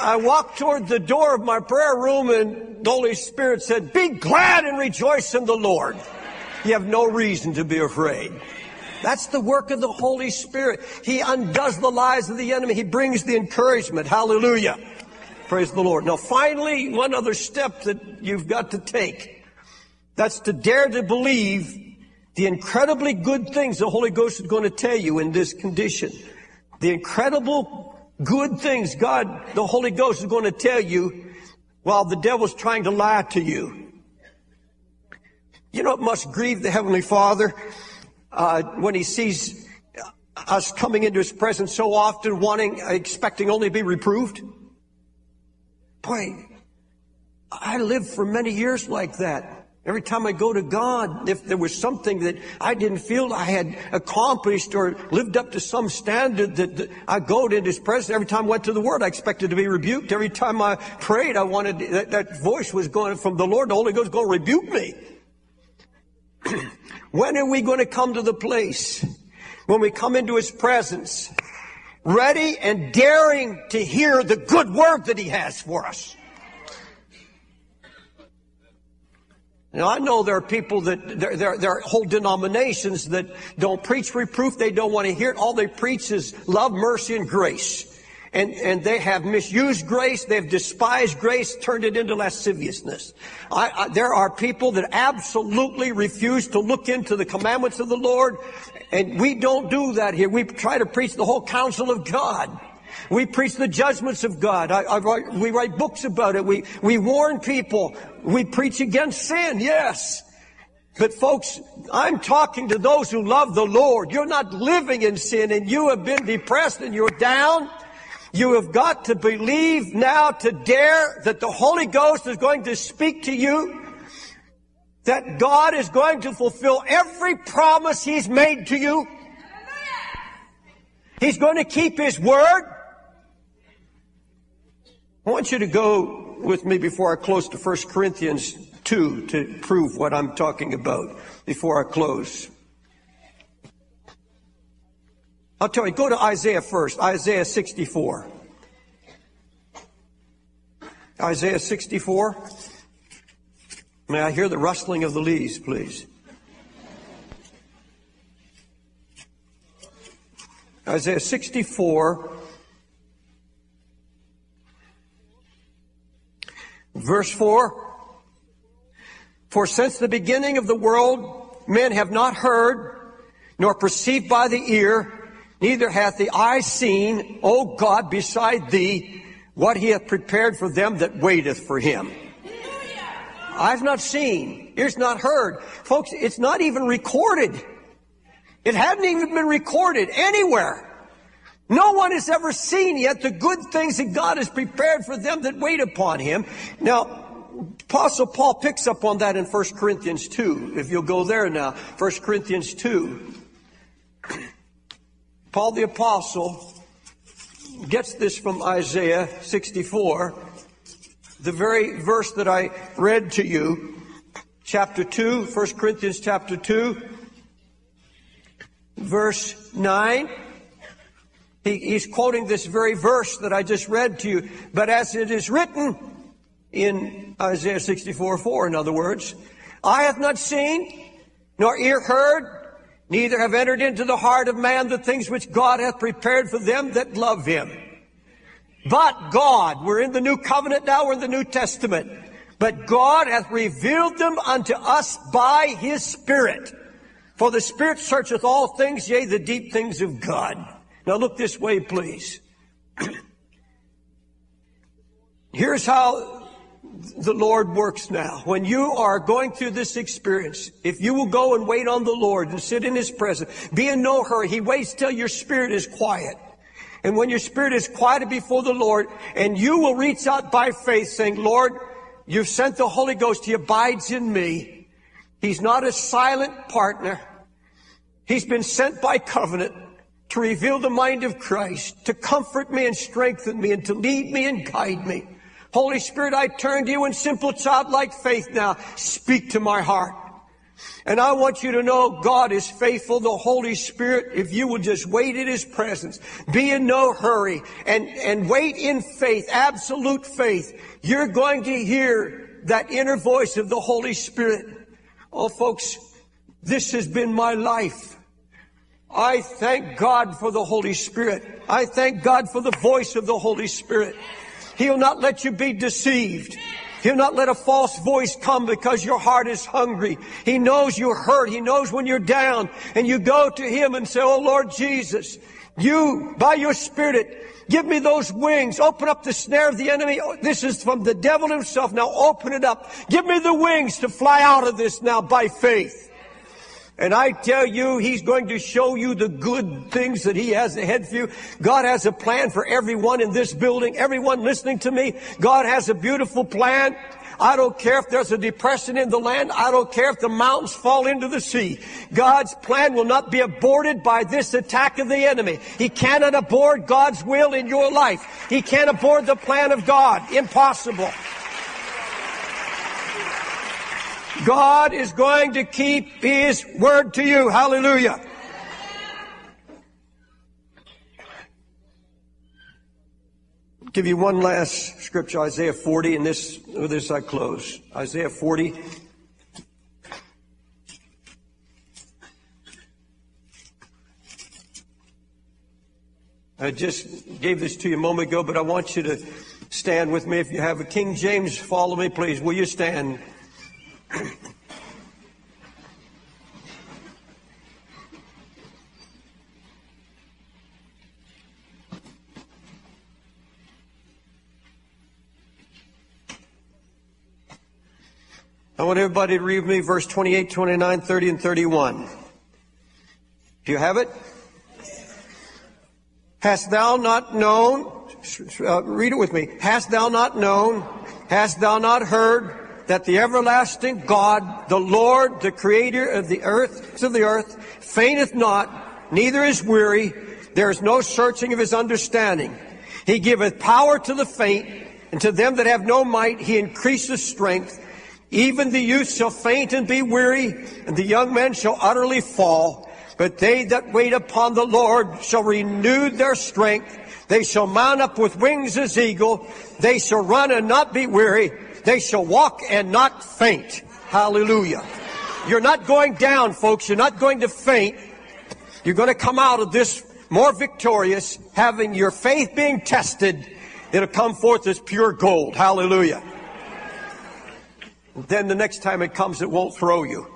I walked toward the door of my prayer room, and the Holy Spirit said, be glad and rejoice in the Lord. You have no reason to be afraid. That's the work of the Holy Spirit. He undoes the lies of the enemy. He brings the encouragement. Hallelujah. Praise the Lord. Now, finally, one other step that you've got to take. That's to dare to believe the incredibly good things the Holy Ghost is going to tell you in this condition. The incredible good things God, the Holy Ghost, is going to tell you while the devil's trying to lie to you. You know, it must grieve the Heavenly Father uh, when He sees us coming into His presence so often, wanting, expecting only to be reproved. Boy, I lived for many years like that. Every time I go to God, if there was something that I didn't feel I had accomplished or lived up to some standard, that, that I go to His presence. Every time I went to the Word, I expected to be rebuked. Every time I prayed, I wanted, that, that voice was going from the Lord, the Holy Ghost, go rebuke me. When are we going to come to the place when we come into His presence, ready and daring to hear the good word that He has for us? Now, I know there are people that, there, there, there are whole denominations that don't preach reproof. They don't want to hear it. All they preach is love, mercy, and grace. And, and they have misused grace. They've despised grace, turned it into lasciviousness. I, I, there are people that absolutely refuse to look into the commandments of the Lord. And we don't do that here. We try to preach the whole counsel of God. We preach the judgments of God. I, I write, we write books about it. We, we warn people. We preach against sin, yes. But folks, I'm talking to those who love the Lord. You're not living in sin, and you have been depressed, and you're down. You have got to believe now, to dare, that the Holy Ghost is going to speak to you, that God is going to fulfill every promise He's made to you. He's going to keep His Word. I want you to go with me before I close to First Corinthians two to prove what I'm talking about before I close. I'll tell you, go to Isaiah first, Isaiah sixty-four. Isaiah sixty-four. May I hear the rustling of the leaves, please? Isaiah sixty-four. Verse four, For since the beginning of the world, men have not heard, nor perceived by the ear, neither hath the eye seen, O God, beside thee, what he hath prepared for them that waiteth for him. I've not seen, ears not heard. Folks, it's not even recorded. It hadn't even been recorded anywhere. No one has ever seen yet the good things that God has prepared for them that wait upon him. Now, Apostle Paul picks up on that in First Corinthians two. If you'll go there now, First Corinthians two. Paul the Apostle gets this from Isaiah sixty-four, the very verse that I read to you, chapter two, First Corinthians chapter two, verse nine. He, he's quoting this very verse that I just read to you. But as it is written in Isaiah sixty-four four, in other words, I have not seen, nor ear heard, neither have entered into the heart of man the things which God hath prepared for them that love him. But God, we're in the new covenant now, we're in the New Testament. But God hath revealed them unto us by his Spirit. For the Spirit searcheth all things, yea, the deep things of God. Now look this way, please. Here's how the Lord works now. When you are going through this experience, if you will go and wait on the Lord and sit in his presence, be in no hurry. He waits till your spirit is quiet. And when your spirit is quieted before the Lord, and you will reach out by faith saying, Lord, you've sent the Holy Ghost. He abides in me. He's not a silent partner. He's been sent by covenant to reveal the mind of Christ, to comfort me and strengthen me and to lead me and guide me. Holy Spirit, I turn to you in simple childlike faith now. Speak to my heart. And I want you to know God is faithful. The Holy Spirit, if you will just wait in his presence, be in no hurry, and, and wait in faith, absolute faith, you're going to hear that inner voice of the Holy Spirit. Oh, folks, this has been my life. I thank God for the Holy Spirit. I thank God for the voice of the Holy Spirit. He'll not let you be deceived. He'll not let a false voice come because your heart is hungry. He knows you're hurt. He knows when you're down. And you go to him and say, oh, Lord Jesus, you, by your Spirit, give me those wings. Open up the snare of the enemy. This is from the devil himself. Now open it up. Give me the wings to fly out of this now by faith. And I tell you, he's going to show you the good things that he has ahead for you. God has a plan for everyone in this building, everyone listening to me. God has a beautiful plan. I don't care if there's a depression in the land. I don't care if the mountains fall into the sea. God's plan will not be aborted by this attack of the enemy. He cannot abort God's will in your life. He can't abort the plan of God. Impossible. God is going to keep his word to you. Hallelujah. I'll give you one last scripture, Isaiah forty, and this, with this I close. Isaiah forty. I just gave this to you a moment ago, but I want you to stand with me. If you have a King James, follow me, please. Will you stand? I want everybody to read me verse twenty-eight, twenty-nine, thirty, and thirty-one. Do you have it? Hast thou not known? Uh, read it with me. Hast thou not known? Hast thou not heard? That the everlasting God, the Lord, the creator of the earth, of the earth, fainteth not, neither is weary. There is no searching of his understanding. He giveth power to the faint, and to them that have no might, he increaseth strength. Even the youth shall faint and be weary, and the young men shall utterly fall. But they that wait upon the Lord shall renew their strength. They shall mount up with wings as eagle. They shall run and not be weary. They shall walk and not faint. Hallelujah. You're not going down, folks. You're not going to faint. You're going to come out of this more victorious, having your faith being tested. It'll come forth as pure gold. Hallelujah. then the next time it comes, it won't throw you.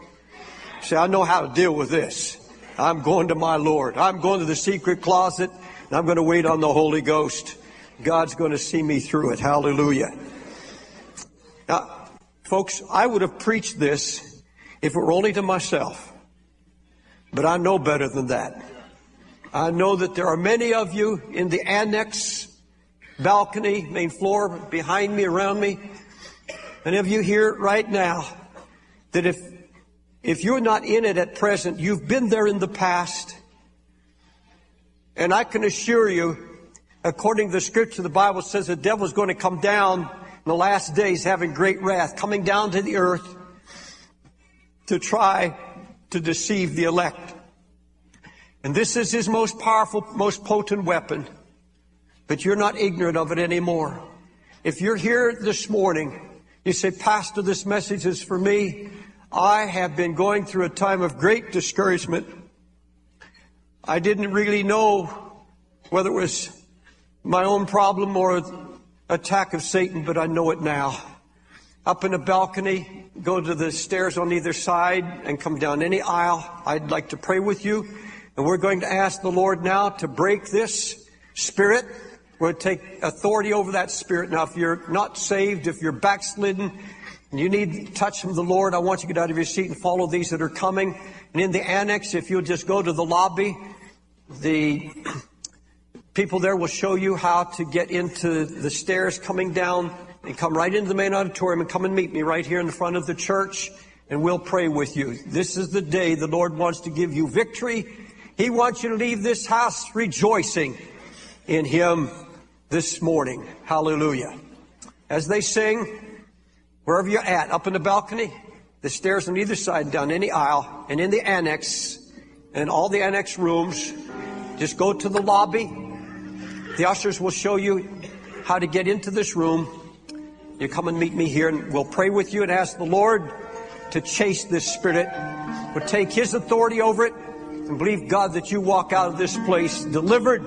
Say, I know how to deal with this. I'm going to my Lord. I'm going to the secret closet, and I'm going to wait on the Holy Ghost. God's going to see me through it. Hallelujah. Now, folks, I would have preached this if it were only to myself. But I know better than that. I know that there are many of you in the annex, balcony, main floor, behind me, around me. Many of you here right now, that if if you're not in it at present, you've been there in the past. And I can assure you, according to the scripture, the Bible says the devil's going to come down in the last days having great wrath, coming down to the earth to try to deceive the elect. And this is his most powerful, most potent weapon. But you're not ignorant of it anymore. If you're here this morning, you say, Pastor, this message is for me. I have been going through a time of great discouragement. I didn't really know whether it was my own problem or an attack of Satan, but I know it now. Up in a balcony, go to the stairs on either side and come down any aisle. I'd like to pray with you. And we're going to ask the Lord now to break this spirit. We're going to take authority over that spirit. Now, if you're not saved, if you're backslidden, and you need touch from the Lord, I want you to get out of your seat and follow these that are coming. And in the annex, if you'll just go to the lobby, the people there will show you how to get into the stairs coming down and come right into the main auditorium and come and meet me right here in the front of the church, and we'll pray with you. This is the day the Lord wants to give you victory. He wants you to leave this house rejoicing in Him this morning. Hallelujah. As they sing, wherever you're at, up in the balcony, the stairs on either side, down any aisle, and in the annex, and all the annex rooms, just go to the lobby. The ushers will show you how to get into this room. You come and meet me here, and we'll pray with you and ask the Lord to chase this spirit. We'll take His authority over it, and believe God that you walk out of this place delivered,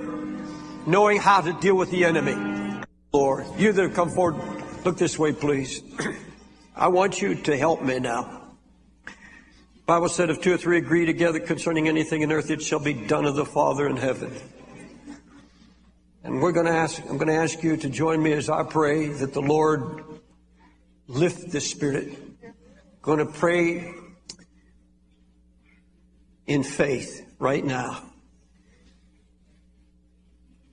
knowing how to deal with the enemy. Lord, you that have come forward, look this way, please. I want you to help me now. The Bible said, if two or three agree together concerning anything in earth, it shall be done of the Father in heaven. And we're going to ask, I'm going to ask you to join me as I pray that the Lord lift this spirit. I'm going to pray in faith right now.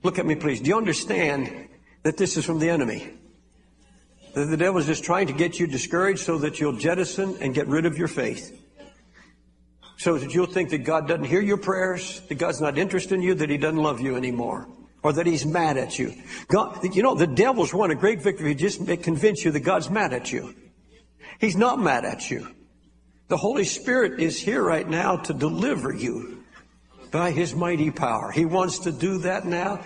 Look at me, please. Do you understand that this is from the enemy? That the devil is just trying to get you discouraged so that you'll jettison and get rid of your faith. So that you'll think that God doesn't hear your prayers, that God's not interested in you, that He doesn't love you anymore, or that He's mad at you. God, you know, the devil's won a great victory just to convince you that God's mad at you. He's not mad at you. The Holy Spirit is here right now to deliver you by His mighty power. He wants to do that now.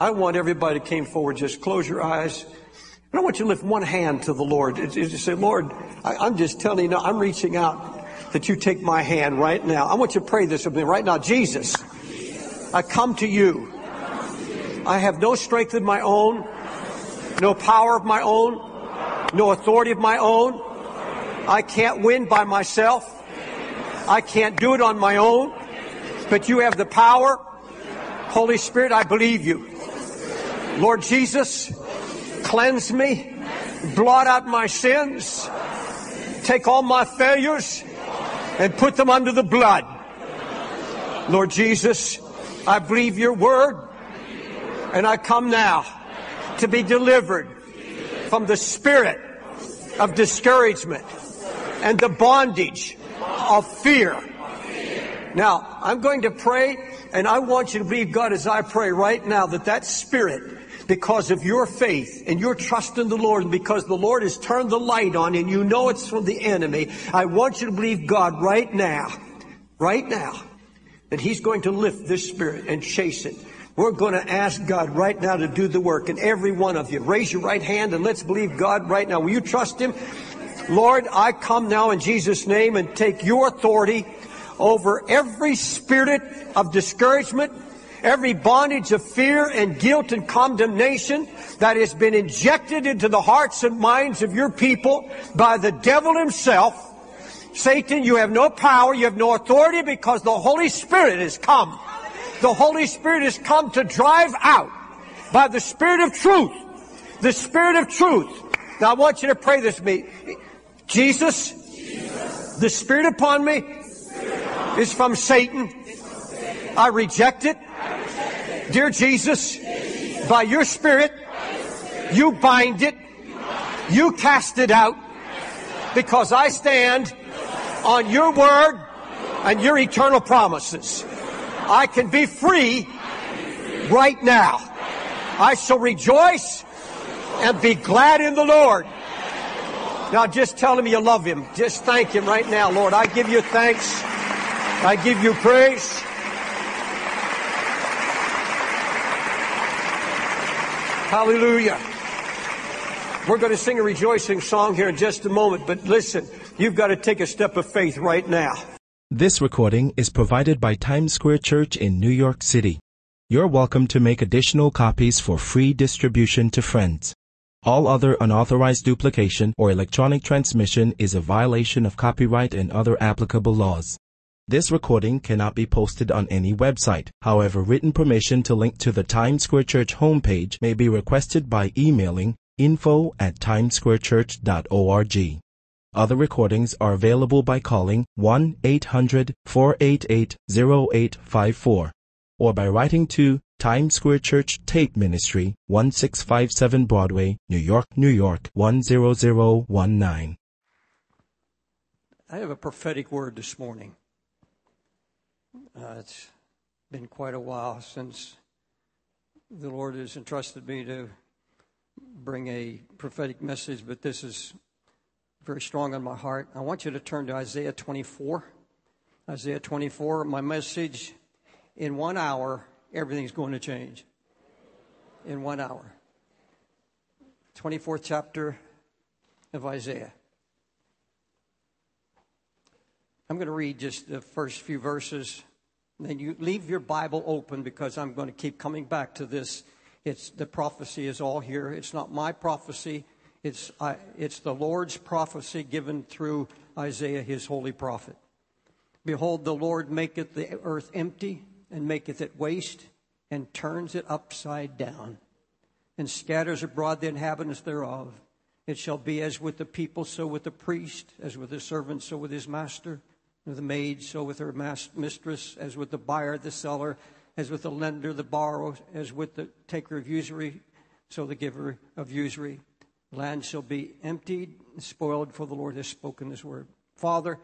I want everybody that came forward, just close your eyes. And I want you to lift one hand to the Lord. It's, it's just say, Lord, I, I'm just telling you now, I'm reaching out that you take my hand right now. I want you to pray this with me right now. Jesus, I come to you. I have no strength of my own, no power of my own, no authority of my own. I can't win by myself. I can't do it on my own. But you have the power. Holy Spirit, I believe you. Lord Jesus, cleanse me. Blot out my sins. Take all my failures and put them under the blood. Lord Jesus, I believe your word. And I come now to be delivered from the spirit of discouragement and the bondage of fear. Now, I'm going to pray, and I want you to believe God as I pray right now that that spirit, because of your faith and your trust in the Lord, and because the Lord has turned the light on and you know it's from the enemy, I want you to believe God right now, right now, that He's going to lift this spirit and chase it. We're going to ask God right now to do the work. And every one of you, raise your right hand and let's believe God right now. Will you trust Him? Lord, I come now in Jesus' name and take your authority over every spirit of discouragement every bondage of fear and guilt and condemnation that has been injected into the hearts and minds of your people by the devil himself. Satan, you have no power, you have no authority, because the Holy Spirit has come. The Holy Spirit has come to drive out by the Spirit of truth. The Spirit of truth. Now I want you to pray this with me. Jesus, Jesus. The Spirit upon me is from Satan. I reject it. I reject it. Dear Jesus, Dear Jesus. By, your spirit, by your Spirit, you bind it. You, bind it. You cast it out. Because I stand on your word and your eternal promises. I can be free right now. I shall rejoice and be glad in the Lord. Now just tell him you love him. Just thank him right now. Lord, I give you thanks. I give you praise. Hallelujah. We're going to sing a rejoicing song here in just a moment, but listen, you've got to take a step of faith right now. This recording is provided by Times Square Church in New York City. You're welcome to make additional copies for free distribution to friends. All other unauthorized duplication or electronic transmission is a violation of copyright and other applicable laws. This recording cannot be posted on any website. However, written permission to link to the Times Square Church homepage may be requested by emailing info at times square church dot org. Other recordings are available by calling one eight hundred, four eight eight, zero eight five four or by writing to Times Square Church Tape Ministry, one six five seven Broadway, New York, New York, one zero zero one nine. I have a prophetic word this morning. Uh, it's been quite a while since the Lord has entrusted me to bring a prophetic message, but this is very strong on my heart. I want you to turn to Isaiah twenty-four. Isaiah twenty-four, my message, in one hour, everything's going to change. In one hour. twenty-fourth chapter of Isaiah. I'm going to read just the first few verses, and then you leave your Bible open, because I'm going to keep coming back to this. It's the prophecy is all here. It's not my prophecy. It's I, it's the Lord's prophecy given through Isaiah, his holy prophet. Behold, the Lord maketh the earth empty, and maketh it waste, and turns it upside down, and scatters abroad the inhabitants thereof. It shall be as with the people, so with the priest, as with the servant, so with his master, and with the maid, so with her mas- mistress, as with the buyer, the seller, as with the lender, the borrower, as with the taker of usury, so the giver of usury. Land shall be emptied and spoiled, for the Lord has spoken this word. Father,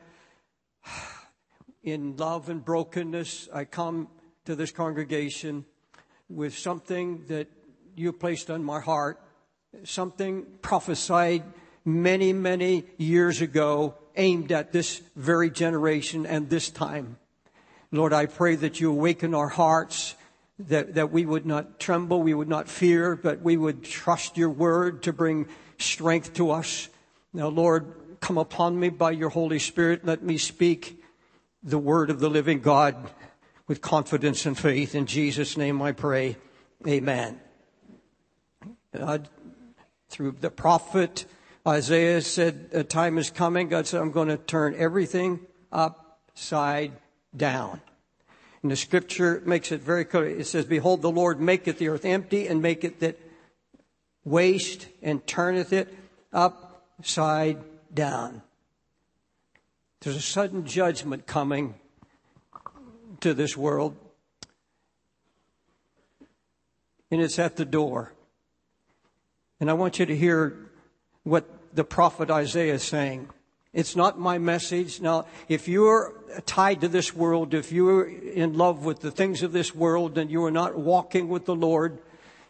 in love and brokenness, I come to this congregation with something that you placed on my heart, something prophesied many, many years ago, aimed at this very generation and this time. Lord, I pray that you awaken our hearts, that, that we would not tremble, we would not fear, but we would trust your word to bring strength to us. Now, Lord, come upon me by your Holy Spirit. Let me speak the word of the living God with confidence and faith. In Jesus' name I pray. Amen. God, through the prophet Isaiah, said a time is coming. God said, I'm going to turn everything upside down. And the scripture makes it very clear. It says, behold, the Lord maketh the earth empty, and maketh it waste, and turneth it upside down. There's a sudden judgment coming to this world, and it's at the door. And I want you to hear what the prophet Isaiah is saying. It's not my message. Now, if you're tied to this world, if you're in love with the things of this world, and you are not walking with the Lord,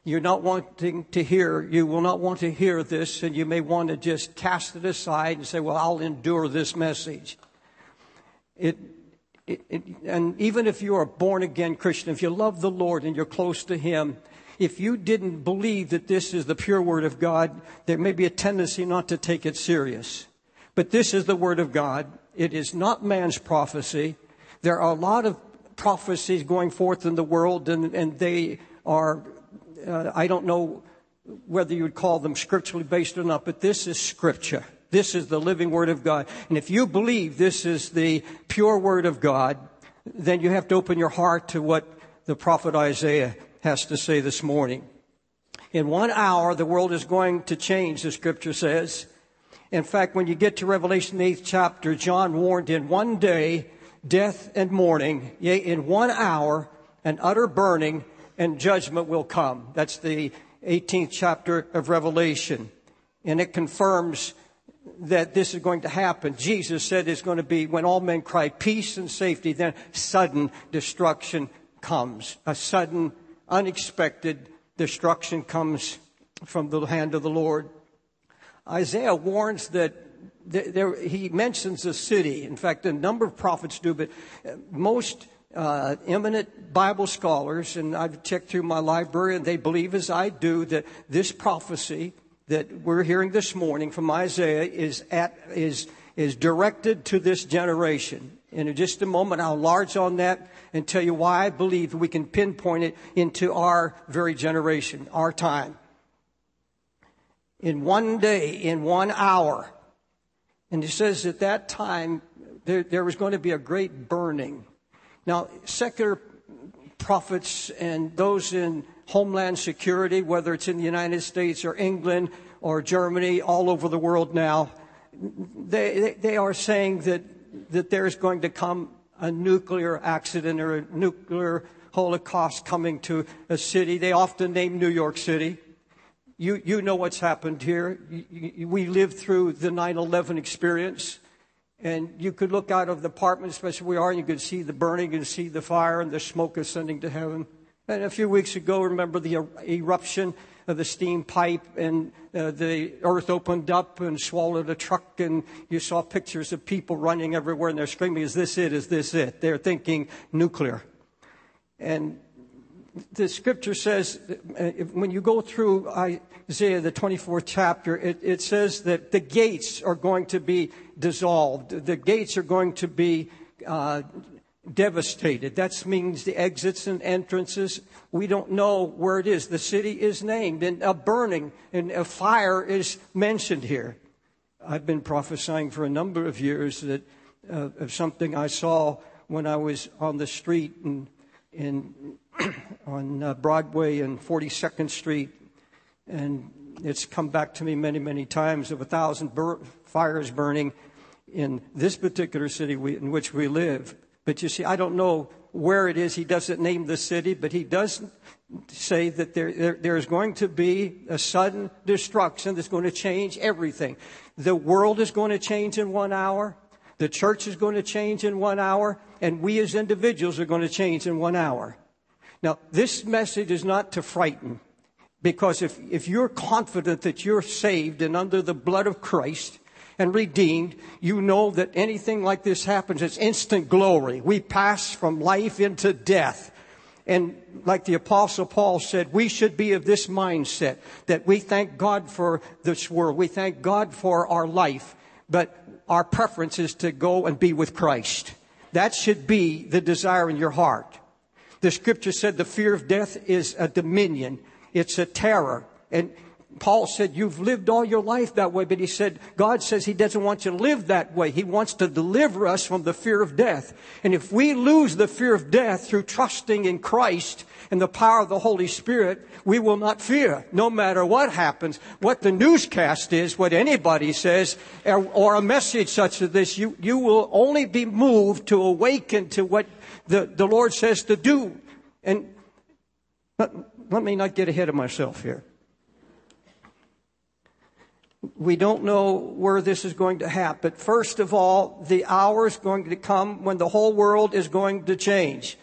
you're not wanting to hear, you will not want to hear this, and you may want to just cast it aside and say, well, I'll endure this message. It, it, it and even if you are a born-again Christian, if you love the Lord and you're close to him, if you didn't believe that this is the pure word of God, there may be a tendency not to take it serious. But this is the word of God. It is not man's prophecy. There are a lot of prophecies going forth in the world, and, and they are, uh, I don't know whether you would call them scripturally based or not, but this is Scripture. This is the living Word of God. And if you believe this is the pure Word of God, then you have to open your heart to what the prophet Isaiah has to say this morning. In one hour, the world is going to change, the Scripture says. In fact, when you get to Revelation the eighth chapter, John warned in one day, death and mourning, yea, in one hour, an utter burning and judgment will come. That's the eighteenth chapter of Revelation. And it confirms that this is going to happen. Jesus said it's going to be when all men cry peace and safety, then sudden destruction comes. A sudden, unexpected destruction comes from the hand of the Lord. Isaiah warns that there, he mentions a city. In fact, a number of prophets do, but most uh, eminent Bible scholars, and I've checked through my library, and they believe as I do that this prophecy that we're hearing this morning from Isaiah is at is is directed to this generation. And in just a moment, I'll enlarge on that and tell you why I believe we can pinpoint it into our very generation, our time. In one day, in one hour. And it says at that time, there, there was going to be a great burning. Now, secular prophets and those in homeland security, whether it's in the United States or England or Germany, all over the world now, they, they, they are saying that that there's going to come a nuclear accident or a nuclear holocaust coming to a city. They often name New York City. You you know what's happened here. You, you, we lived through the nine eleven experience. And you could look out of the apartment, especially where we are, and you could see the burning and see the fire and the smoke ascending to heaven. And a few weeks ago, remember the eruption of the steam pipe, and uh, the earth opened up and swallowed a truck, and you saw pictures of people running everywhere, and they're screaming, is this it? Is this it? They're thinking nuclear. And the Scripture says, uh, if, when you go through Isaiah, the twenty-fourth chapter, it, it says that the gates are going to be dissolved. The gates are going to be uh devastated. That means the exits and entrances. We don't know where it is. The city is named, and a burning and a fire is mentioned here. I've been prophesying for a number of years that uh, of something I saw when I was on the street and in on uh, Broadway and forty-second Street, and it's come back to me many, many times of a thousand bur- fires burning in this particular city we, in which we live. But you see, I don't know where it is. He doesn't name the city, but he does say that there, there, there is going to be a sudden destruction that's going to change everything. The world is going to change in one hour. The church is going to change in one hour. And we as individuals are going to change in one hour. Now, this message is not to frighten, because if, if you're confident that you're saved and under the blood of Christ and redeemed, you know that anything like this happens, it's instant glory. We pass from life into death. And like the Apostle Paul said, we should be of this mindset, that we thank God for this world. We thank God for our life, but our preference is to go and be with Christ. That should be the desire in your heart. The Scripture said the fear of death is a dominion. It's a terror. And Paul said, you've lived all your life that way. But he said, God says he doesn't want you to live that way. He wants to deliver us from the fear of death. And if we lose the fear of death through trusting in Christ and the power of the Holy Spirit, we will not fear, no matter what happens, what the newscast is, what anybody says, or, or a message such as this. You, you will only be moved to awaken to what the, the Lord says to do. And let, let me not get ahead of myself here. We don't know where this is going to happen. But first of all, the hour is going to come when the whole world is going to change.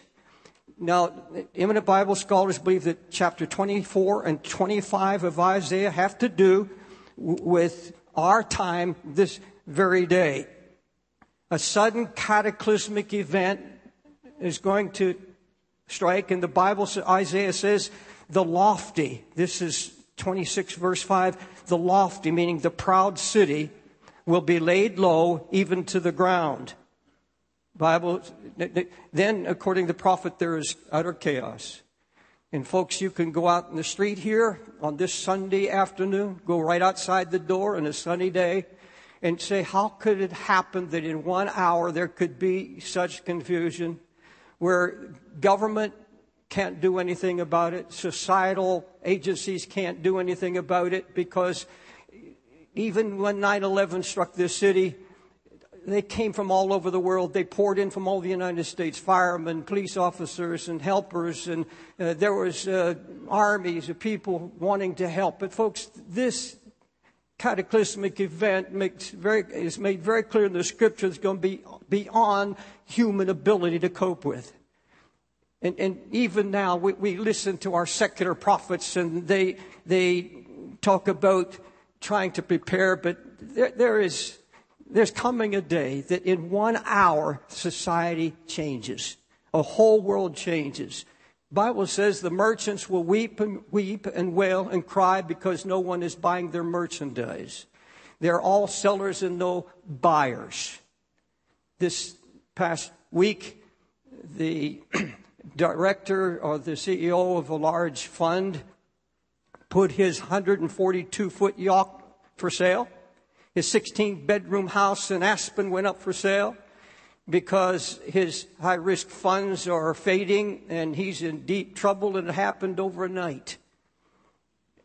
Now, eminent Bible scholars believe that chapter twenty-four and twenty-five of Isaiah have to do with our time this very day. A sudden cataclysmic event is going to strike. And the Bible, Isaiah says, the lofty, this is twenty-six verse five, the lofty, meaning the proud city, will be laid low even to the ground. Bible. Then, according to the prophet, there is utter chaos. And folks, you can go out in the street here on this Sunday afternoon, go right outside the door on a sunny day, and say, how could it happen that in one hour there could be such confusion where government can't do anything about it, societal agencies can't do anything about it, because even when nine eleven struck this city, they came from all over the world. They poured in from all the United States, firemen, police officers, and helpers. And uh, there was uh, armies of people wanting to help. But folks, this cataclysmic event makes very, is made very clear in the Scripture. It's going to be beyond human ability to cope with. And, and even now, we, we listen to our secular prophets, and they they talk about trying to prepare. But there, there is... There's coming a day that in one hour, society changes. A whole world changes. The Bible says the merchants will weep and weep and wail and cry because no one is buying their merchandise. They're all sellers and no buyers. This past week, the director or the C E O of a large fund put his one hundred forty-two foot yacht for sale. His sixteen-bedroom house in Aspen went up for sale because his high-risk funds are fading and he's in deep trouble, and it happened overnight.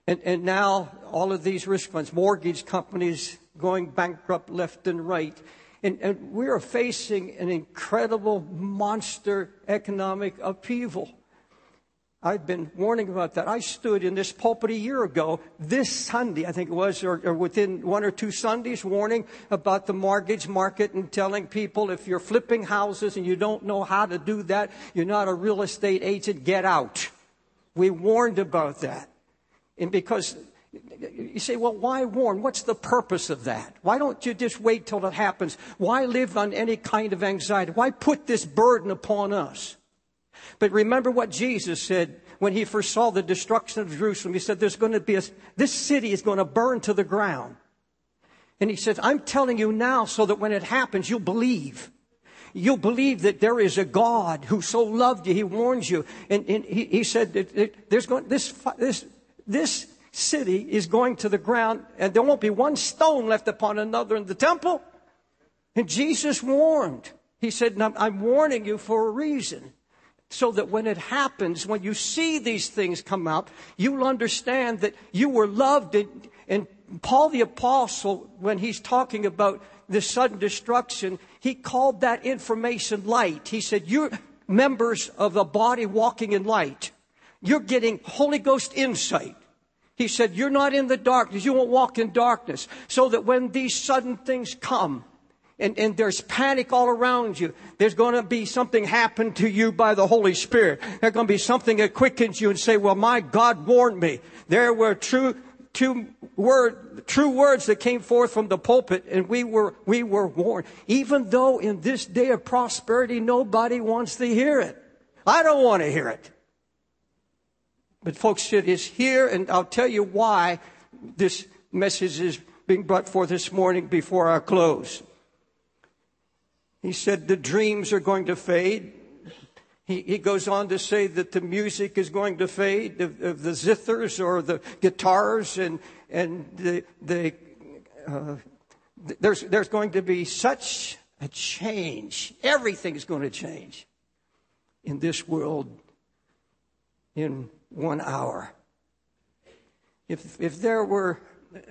And, and now all of these risk funds, mortgage companies going bankrupt left and right. And, and we are facing an incredible monster economic upheaval. I've been warning about that. I stood in this pulpit a year ago, this Sunday, I think it was, or, or within one or two Sundays, warning about the mortgage market and telling people, if you're flipping houses and you don't know how to do that, you're not a real estate agent, get out. We warned about that. And because you say, well, why warn? What's the purpose of that? Why don't you just wait till it happens? Why live on any kind of anxiety? Why put this burden upon us? But remember what Jesus said when he foresaw the destruction of Jerusalem. He said, there's going to be a, this city is going to burn to the ground. And he said, I'm telling you now so that when it happens, you'll believe. You'll believe that there is a God who so loved you. He warns you. And, and he, he said, that, that there's going, this, this, this city is going to the ground, and there won't be one stone left upon another in the temple. And Jesus warned. He said, I'm, I'm warning you for a reason. So that when it happens, when you see these things come out, you'll understand that you were loved. And, and Paul the Apostle, when he's talking about this sudden destruction, he called that information light. He said, you're members of a body walking in light. You're getting Holy Ghost insight. He said, you're not in the darkness. You won't walk in darkness. So that when these sudden things come, And, and there's panic all around you, there's going to be something happen to you by the Holy Spirit. There's going to be something that quickens you and say, well, my God warned me. There were true, true, word, true words that came forth from the pulpit, and we were, we were warned. Even though in this day of prosperity, nobody wants to hear it. I don't want to hear it. But folks, it is here, and I'll tell you why this message is being brought forth this morning before I close. He said the dreams are going to fade. He, he goes on to say that the music is going to fade, of, of the zithers or the guitars, and and the the uh, there's there's going to be such a change. Everything is going to change in this world in one hour. If if there were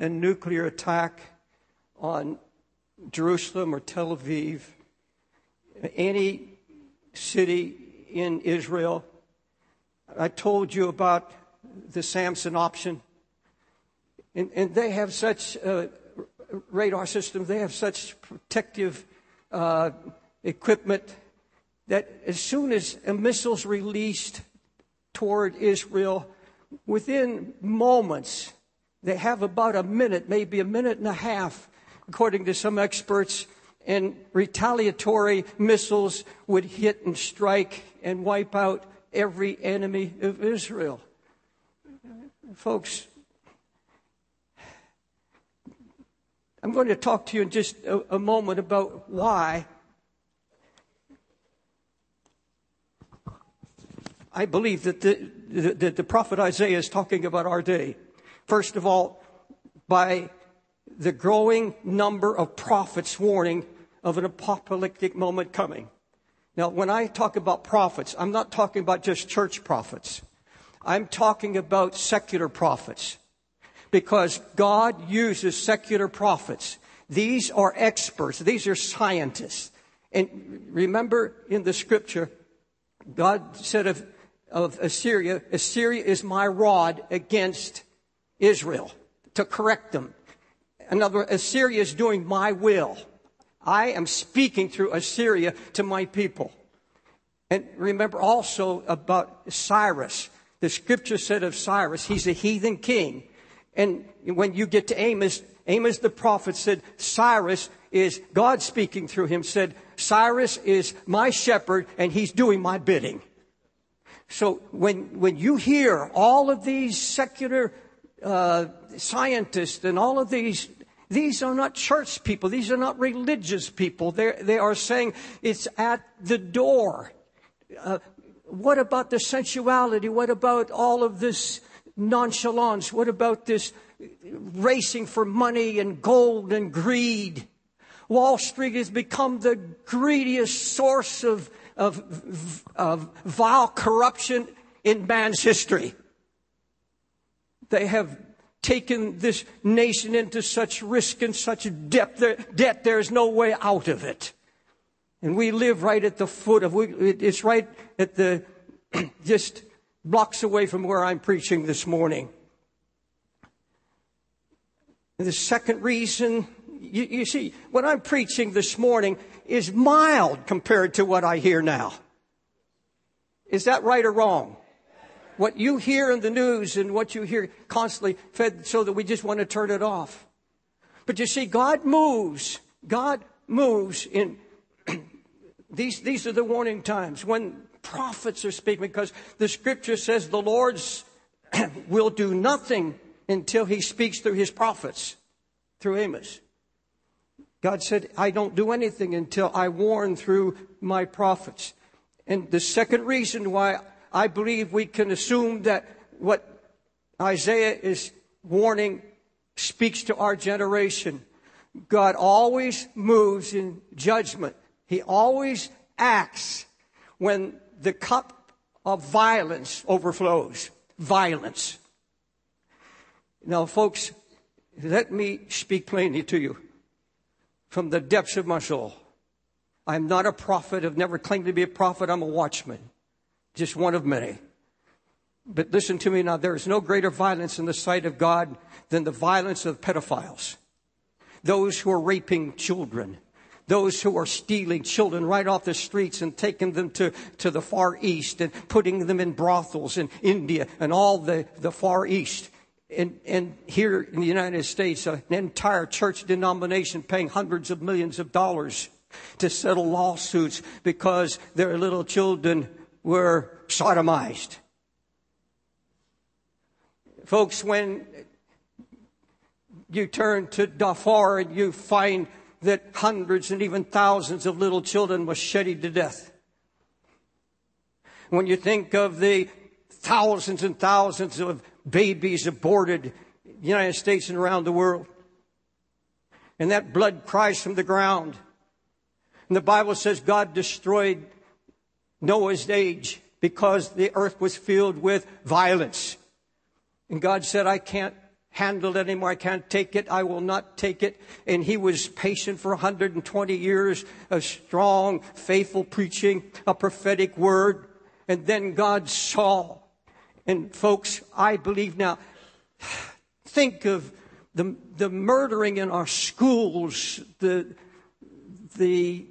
a nuclear attack on Jerusalem or Tel Aviv, any city in Israel, I told you about the Samson option. And, and they have such a radar system. They have such protective uh, equipment that as soon as a missile's released toward Israel, within moments, they have about a minute, maybe a minute and a half, according to some experts, and retaliatory missiles would hit and strike and wipe out every enemy of Israel. Folks, I'm going to talk to you in just a, a moment about why I believe that the, the, the prophet Isaiah is talking about our day. First of all, by the growing number of prophets warning of an apocalyptic moment coming. Now, when I talk about prophets, I'm not talking about just church prophets. I'm talking about secular prophets, because God uses secular prophets. These are experts. These are scientists. And remember in the scripture, God said of, of Assyria, Assyria is my rod against Israel to correct them. In other words, Assyria is doing my will. I am speaking through Assyria to my people. And remember also about Cyrus. The scripture said of Cyrus, he's a heathen king. And when you get to Amos, Amos the prophet said, Cyrus is, God speaking through him said, Cyrus is my shepherd and he's doing my bidding. So when, when you hear all of these secular uh, scientists and all of these, these are not church people. These are not religious people. They're, they are saying it's at the door. Uh, what about the sensuality? What about all of this nonchalance? What about this racing for money and gold and greed? Wall Street has become the greediest source of, of, of vile corruption in man's history. They have taken this nation into such risk and such depth, there, debt, there is no way out of it. And we live right at the foot of, we, it's right at the, just blocks away from where I'm preaching this morning. And the second reason, you, you see, what I'm preaching this morning is mild compared to what I hear now. Is that right or wrong? What you hear in the news and what you hear constantly fed so that we just want to turn it off. But you see, God moves. God moves in these, these are the warning times when prophets are speaking, because the scripture says the Lord will do nothing until he speaks through his prophets, through Amos. God said, I don't do anything until I warn through my prophets. And the second reason why I believe we can assume that what Isaiah is warning speaks to our generation. God always moves in judgment. He always acts when the cup of violence overflows. Violence. Now, folks, let me speak plainly to you from the depths of my soul. I'm not a prophet. I've never claimed to be a prophet. I'm a watchman. Just one of many. But listen to me now. There is no greater violence in the sight of God than the violence of pedophiles. Those who are raping children. Those who are stealing children right off the streets and taking them to, to the Far East and putting them in brothels in India and all the, the Far East. And, and here in the United States, an entire church denomination paying hundreds of millions of dollars to settle lawsuits because their little children were sodomized. Folks, when you turn to Darfur and you find that hundreds and even thousands of little children were macheted to death. When you think of the thousands and thousands of babies aborted in the United States and around the world, and that blood cries from the ground, and the Bible says God destroyed Noah's age because the earth was filled with violence. And God said, I can't handle it anymore. I can't take it. I will not take it. And he was patient for one hundred twenty years of strong, faithful preaching, a prophetic word. And then God saw. And folks, I believe now, think of the, the murdering in our schools, the, the,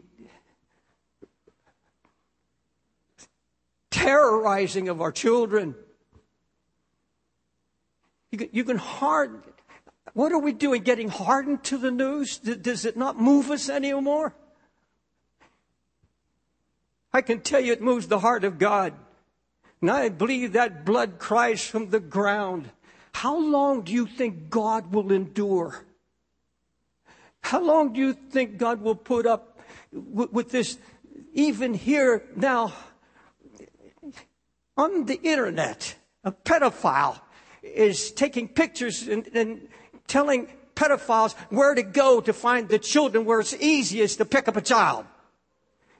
terrorizing of our children. You can, you can hard. What are we doing? Getting hardened to the news? Does it not move us anymore? I can tell you, it moves the heart of God, and I believe that blood cries from the ground. How long do you think God will endure? How long do you think God will put up with, with this? Even here now. on the internet, a pedophile is taking pictures and, and telling pedophiles where to go to find the children where it's easiest to pick up a child.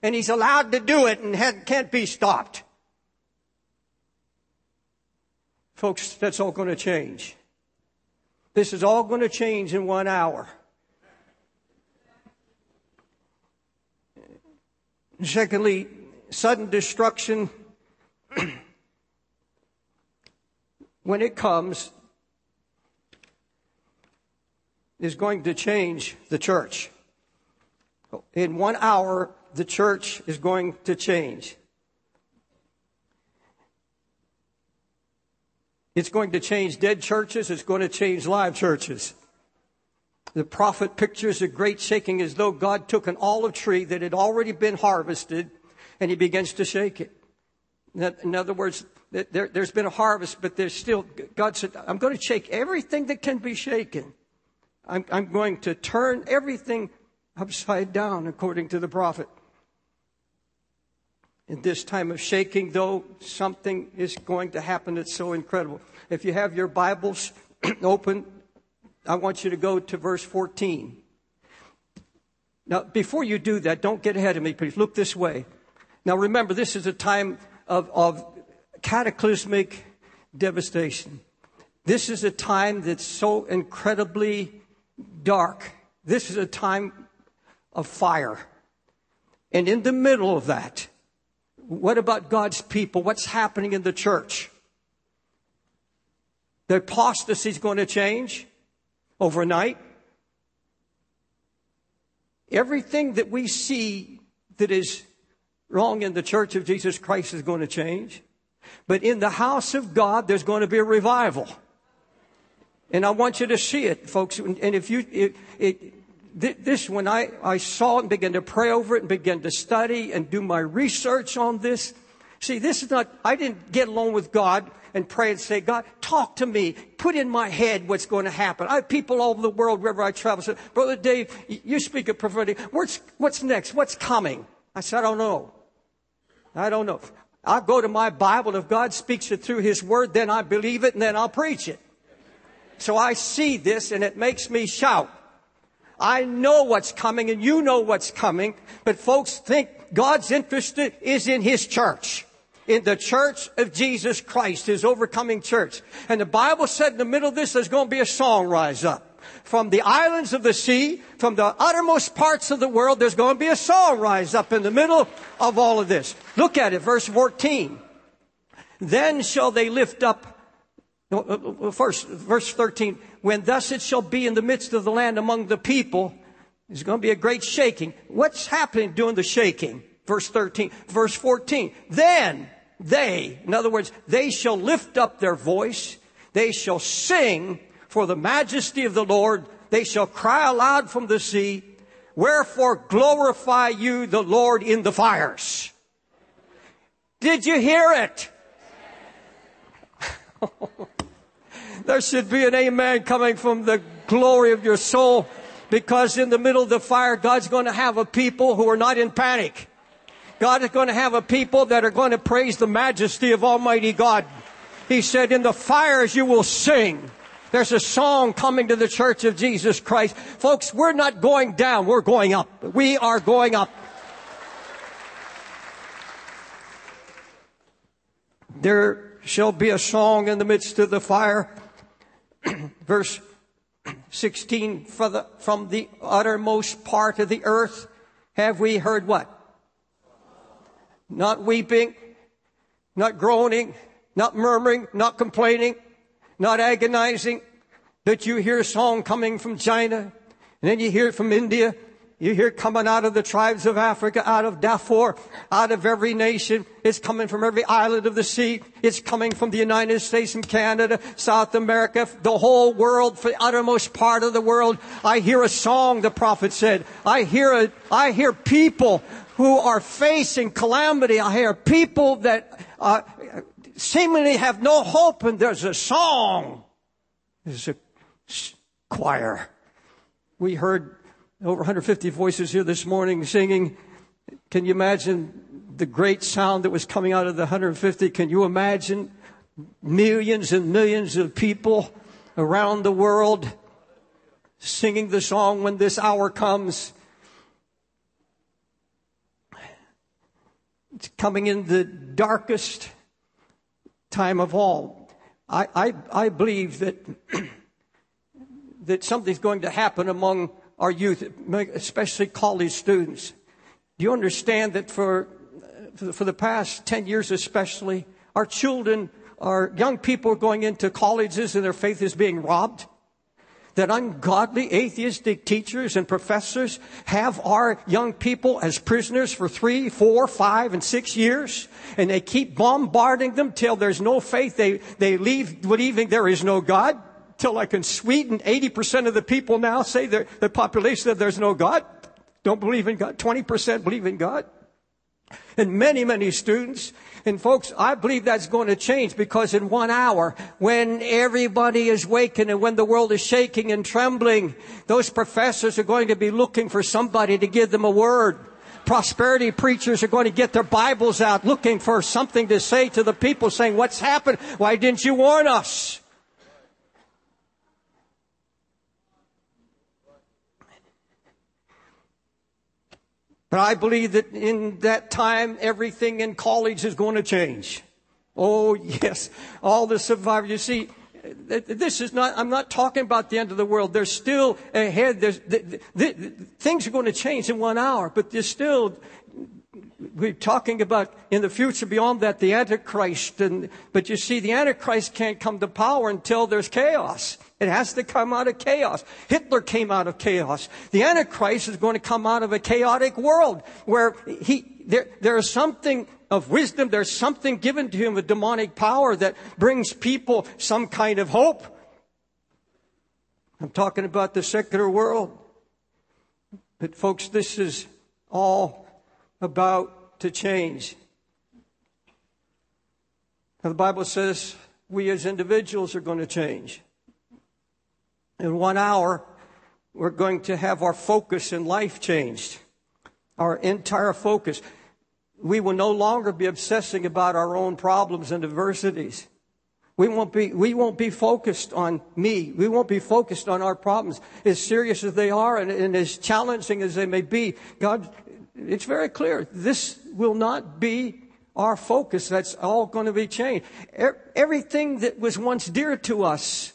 And he's allowed to do it and had, can't be stopped. Folks, that's all going to change. This is all going to change in one hour. Secondly, sudden destruction. When it comes, is going to change the church. In one hour, the church is going to change. It's going to change dead churches. It's going to change live churches. The prophet pictures a great shaking as though God took an olive tree that had already been harvested and he begins to shake it. In other words, there, there's been a harvest, but there's still, God said, I'm going to shake everything that can be shaken. I'm, I'm going to turn everything upside down, according to the prophet. In this time of shaking, though, something is going to happen that's so incredible. If you have your Bibles open, I want you to go to verse fourteen. Now, before you do that, don't get ahead of me, please. Look this way. Now, remember, this is a time of, of cataclysmic devastation. This is a time that's so incredibly dark. This is a time of fire. And in the middle of that, what about God's people? What's happening in the church? The apostasy is going to change overnight. Everything that we see that is wrong in the church of Jesus Christ is going to change. But in the house of God, there's going to be a revival. And I want you to see it, folks. And if you, it, it, this, when I, I saw it and began to pray over it and began to study and do my research on this. See, this is not, I didn't get along with God and pray and say, God, talk to me. Put in my head what's going to happen. I have people all over the world wherever I travel say, Brother Dave, you speak of prophetic. What's, what's next? What's coming? I said, I don't know. I don't know. I'll go to my Bible. If God speaks it through his word, then I believe it and then I'll preach it. So I see this and it makes me shout. I know what's coming and you know what's coming. But folks think God's interest is in his church. In the church of Jesus Christ, his overcoming church. And the Bible said in the middle of this, there's going to be a song rise up. From the islands of the sea, from the uttermost parts of the world, there's going to be a song rise up in the middle of all of this. Look at it, verse fourteen. Then shall they lift up. First, verse thirteen, when thus it shall be in the midst of the land among the people, there's going to be a great shaking. What's happening during the shaking? Verse thirteen, verse fourteen, then they, in other words, they shall lift up their voice. They shall sing for the majesty of the Lord. They shall cry aloud from the sea. Wherefore glorify you the Lord in the fires. Did you hear it? There should be an amen coming from the glory of your soul, because in the middle of the fire, God's going to have a people who are not in panic. God is going to have a people that are going to praise the majesty of Almighty God. He said, in the fires you will sing. There's a song coming to the church of Jesus Christ. Folks, we're not going down. We're going up. We are going up. There shall be a song in the midst of the fire. Verse sixteen, for the, from the uttermost part of the earth, have we heard what? Not weeping, not groaning, not murmuring, not complaining, not agonizing. That you hear a song coming from China, and then you hear it from India. You hear it coming out of the tribes of Africa, out of Darfur, out of every nation. It's coming from every island of the sea. It's coming from the United States and Canada, South America, the whole world, for the uttermost part of the world. I hear a song, the prophet said. I hear a, I hear people who are facing calamity. I hear people that uh, seemingly have no hope, and there's a song. There's a choir. We heard over one hundred fifty voices here this morning singing. Can you imagine the great sound that was coming out of the one hundred fifty. Can you imagine millions and millions of people around the world singing the song, "When This Hour Comes"? It's coming in the darkest time of all. I, I, I believe that that something's going to happen among our youth, especially college students. Do you understand that for for the past ten years especially, our children, our young people are going into colleges and their faith is being robbed? That ungodly atheistic teachers and professors have our young people as prisoners for three, four, five, and six years. And they keep bombarding them till there's no faith. They, they leave believing there is no God. Till like in Sweden, eighty percent of the people now say the population that there's no God. Don't believe in God. twenty percent believe in God. And many, many students. And folks, I believe that's going to change, because in one hour, when everybody is waking and when the world is shaking and trembling, those professors are going to be looking for somebody to give them a word. Prosperity preachers are going to get their Bibles out looking for something to say to the people, saying, "What's happened? Why didn't you warn us?" But I believe that in that time, everything in college is going to change. Oh, yes. All the survivors. You see, this is not, I'm not talking about the end of the world. There's still ahead. There's, the, the, the, things are going to change in one hour. But there's still, we're talking about in the future beyond that, the Antichrist. And, but you see, the Antichrist can't come to power until there's chaos. It has to come out of chaos. Hitler came out of chaos. The Antichrist is going to come out of a chaotic world where he there there is something of wisdom. There's something given to him, a demonic power that brings people some kind of hope. I'm talking about the secular world. But folks, this is all about to change. Now, the Bible says we as individuals are going to change. In one hour, we're going to have our focus in life changed. Our entire focus. We will no longer be obsessing about our own problems and adversities. We won't be, we won't be focused on me. We won't be focused on our problems. As serious as they are and, and as challenging as they may be, God, it's very clear, this will not be our focus. That's all going to be changed. Everything that was once dear to us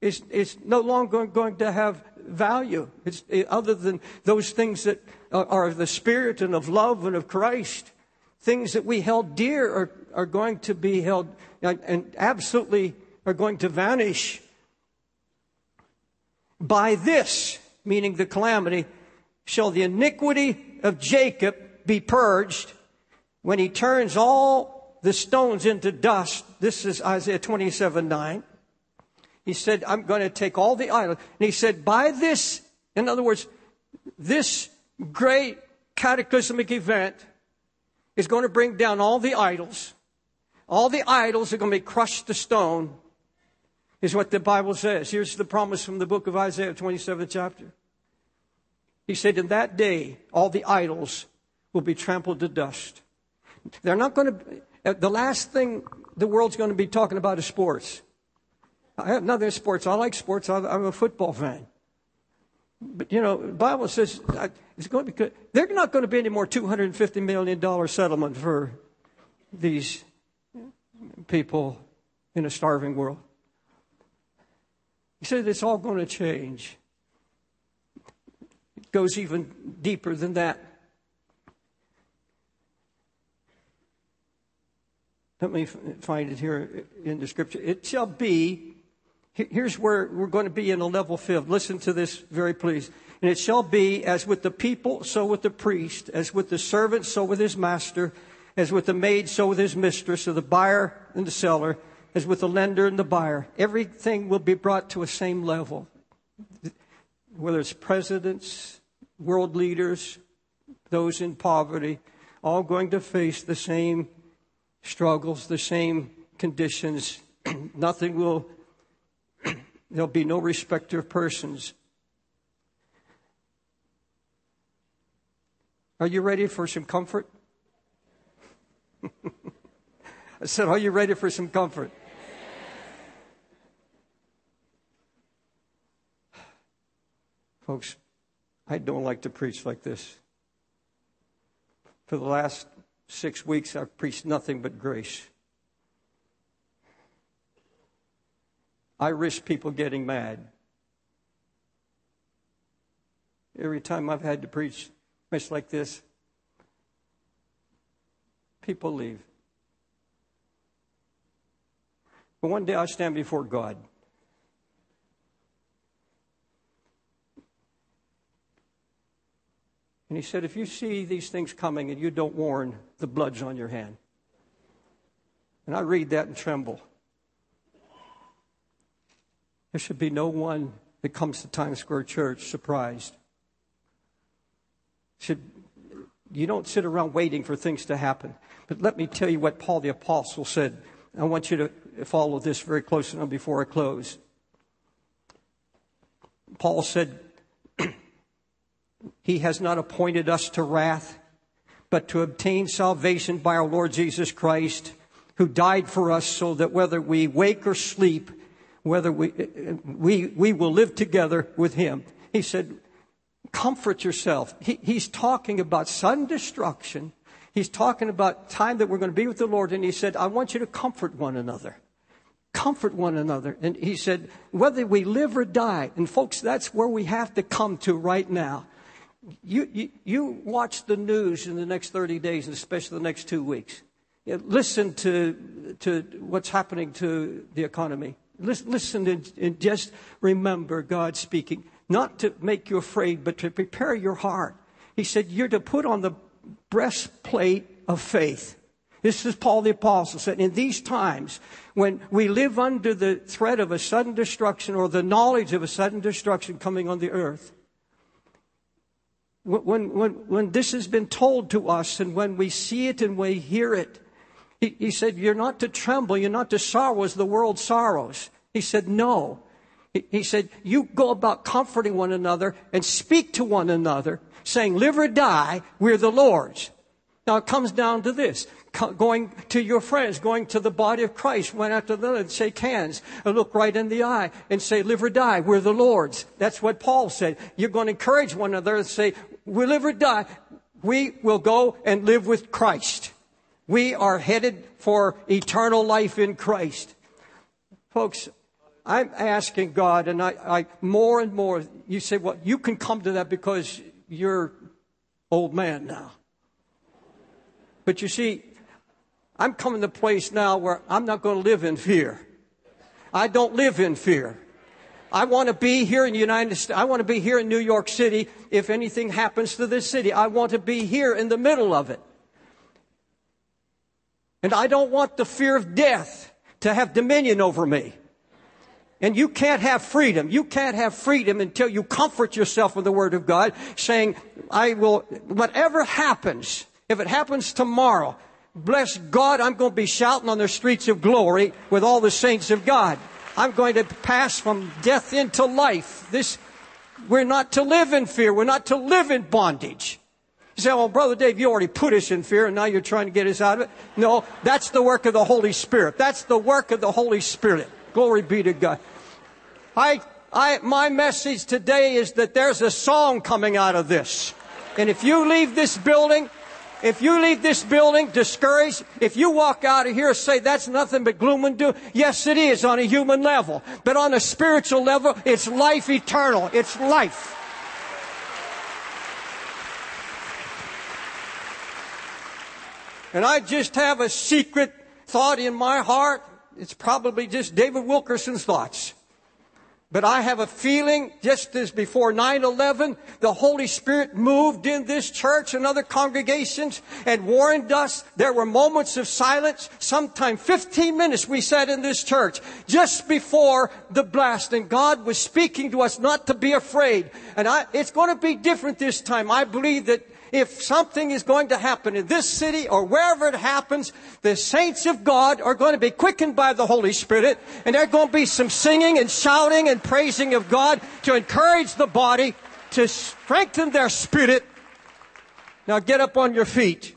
It's, it's no longer going to have value. It's, it, other than those things that are, are of the Spirit and of love and of Christ. Things that we held dear are, are going to be held and, and absolutely are going to vanish. By this, meaning the calamity, shall the iniquity of Jacob be purged, when he turns all the stones into dust. This is Isaiah twenty-seven nine. He said, "I'm going to take all the idols." And he said, by this, in other words, this great cataclysmic event is going to bring down all the idols. All the idols are going to be crushed to stone, is what the Bible says. Here's the promise from the book of Isaiah, twenty-seventh chapter. He said, in that day, all the idols will be trampled to dust. They're not going to, the last thing the world's going to be talking about is sports. I have nothing in sports. I like sports. I'm a football fan. But, you know, the Bible says it's going to be, there's not going to be any more two hundred fifty million dollars settlement for these people in a starving world. He said it's all going to change. It goes even deeper than that. Let me find it here in the scripture. It shall be. Here's where we're going to be in a level field. Listen to this very please. And it shall be as with the people, so with the priest, as with the servant, so with his master, as with the maid, so with his mistress, or the buyer and the seller, as with the lender and the buyer. Everything will be brought to a same level. Whether it's presidents, world leaders, those in poverty, all going to face the same struggles, the same conditions. Nothing will... There'll be no respecter of persons. Are you ready for some comfort? I said, are you ready for some comfort? Yes. Folks, I don't like to preach like this. For the last six weeks, I've preached nothing but grace. I risk people getting mad. Every time I've had to preach much like this, people leave. But one day I stand before God. And he said, if you see these things coming and you don't warn, the blood's on your hand. And I read that and tremble. There should be no one that comes to Times Square Church surprised. Should, you don't sit around waiting for things to happen. But let me tell you what Paul the Apostle said. I want you to follow this very closely before I close. Paul said, he has not appointed us to wrath, but to obtain salvation by our Lord Jesus Christ, who died for us, so that whether we wake or sleep, whether we we we will live together with him. He said, comfort yourself. He, he's talking about sudden destruction. He's talking about time that we're going to be with the Lord. And he said, I want you to comfort one another. Comfort one another. And he said, whether we live or die. And folks, that's where we have to come to right now. You, you, you watch the news in the next thirty days, and especially the next two weeks. Listen to, to what's happening to the economy. Listen and, and just remember God speaking. Not to make you afraid, but to prepare your heart. He said, you're to put on the breastplate of faith. This is Paul the Apostle said, in these times when we live under the threat of a sudden destruction or the knowledge of a sudden destruction coming on the earth, when, when, when this has been told to us and when we see it and we hear it, he, he said, you're not to tremble, you're not to sorrow as the world sorrows. He said, no. He said, you go about comforting one another and speak to one another, saying, live or die, we're the Lord's. Now, it comes down to this, Co- going to your friends, going to the body of Christ, one after the other, and shake hands, and look right in the eye, and say, live or die, we're the Lord's. That's what Paul said. You're going to encourage one another and say, we live or die, we will go and live with Christ. We are headed for eternal life in Christ. Folks, I'm asking God, and I, I more and more, you say, well, you can come to that because you're old man now. But you see, I'm coming to a place now where I'm not going to live in fear. I don't live in fear. I want to be here in the United States. I want to be here in New York City. If anything happens to this city, I want to be here in the middle of it. And I don't want the fear of death to have dominion over me. And you can't have freedom. You can't have freedom until you comfort yourself with the Word of God, saying, I will, whatever happens, if it happens tomorrow, bless God, I'm going to be shouting on the streets of glory with all the saints of God. I'm going to pass from death into life. This, we're not to live in fear. We're not to live in bondage. You say, well, Brother Dave, you already put us in fear, and now you're trying to get us out of it. No, that's the work of the Holy Spirit. That's the work of the Holy Spirit. Glory be to God. I, I, my message today is that there's a song coming out of this. And if you leave this building, if you leave this building discouraged, if you walk out of here and say that's nothing but gloom and doom, yes, it is on a human level. But on a spiritual level, it's life eternal. It's life. And I just have a secret thought in my heart. It's probably just David Wilkerson's thoughts. But I have a feeling, just as before nine eleven, the Holy Spirit moved in this church and other congregations and warned us. There were moments of silence. Sometime fifteen minutes we sat in this church just before the blast. And God was speaking to us not to be afraid. And I, it's going to be different this time. I believe that if something is going to happen in this city or wherever it happens, the saints of God are going to be quickened by the Holy Spirit, and there's going to be some singing and shouting and praising of God to encourage the body, to strengthen their spirit. Now get up on your feet.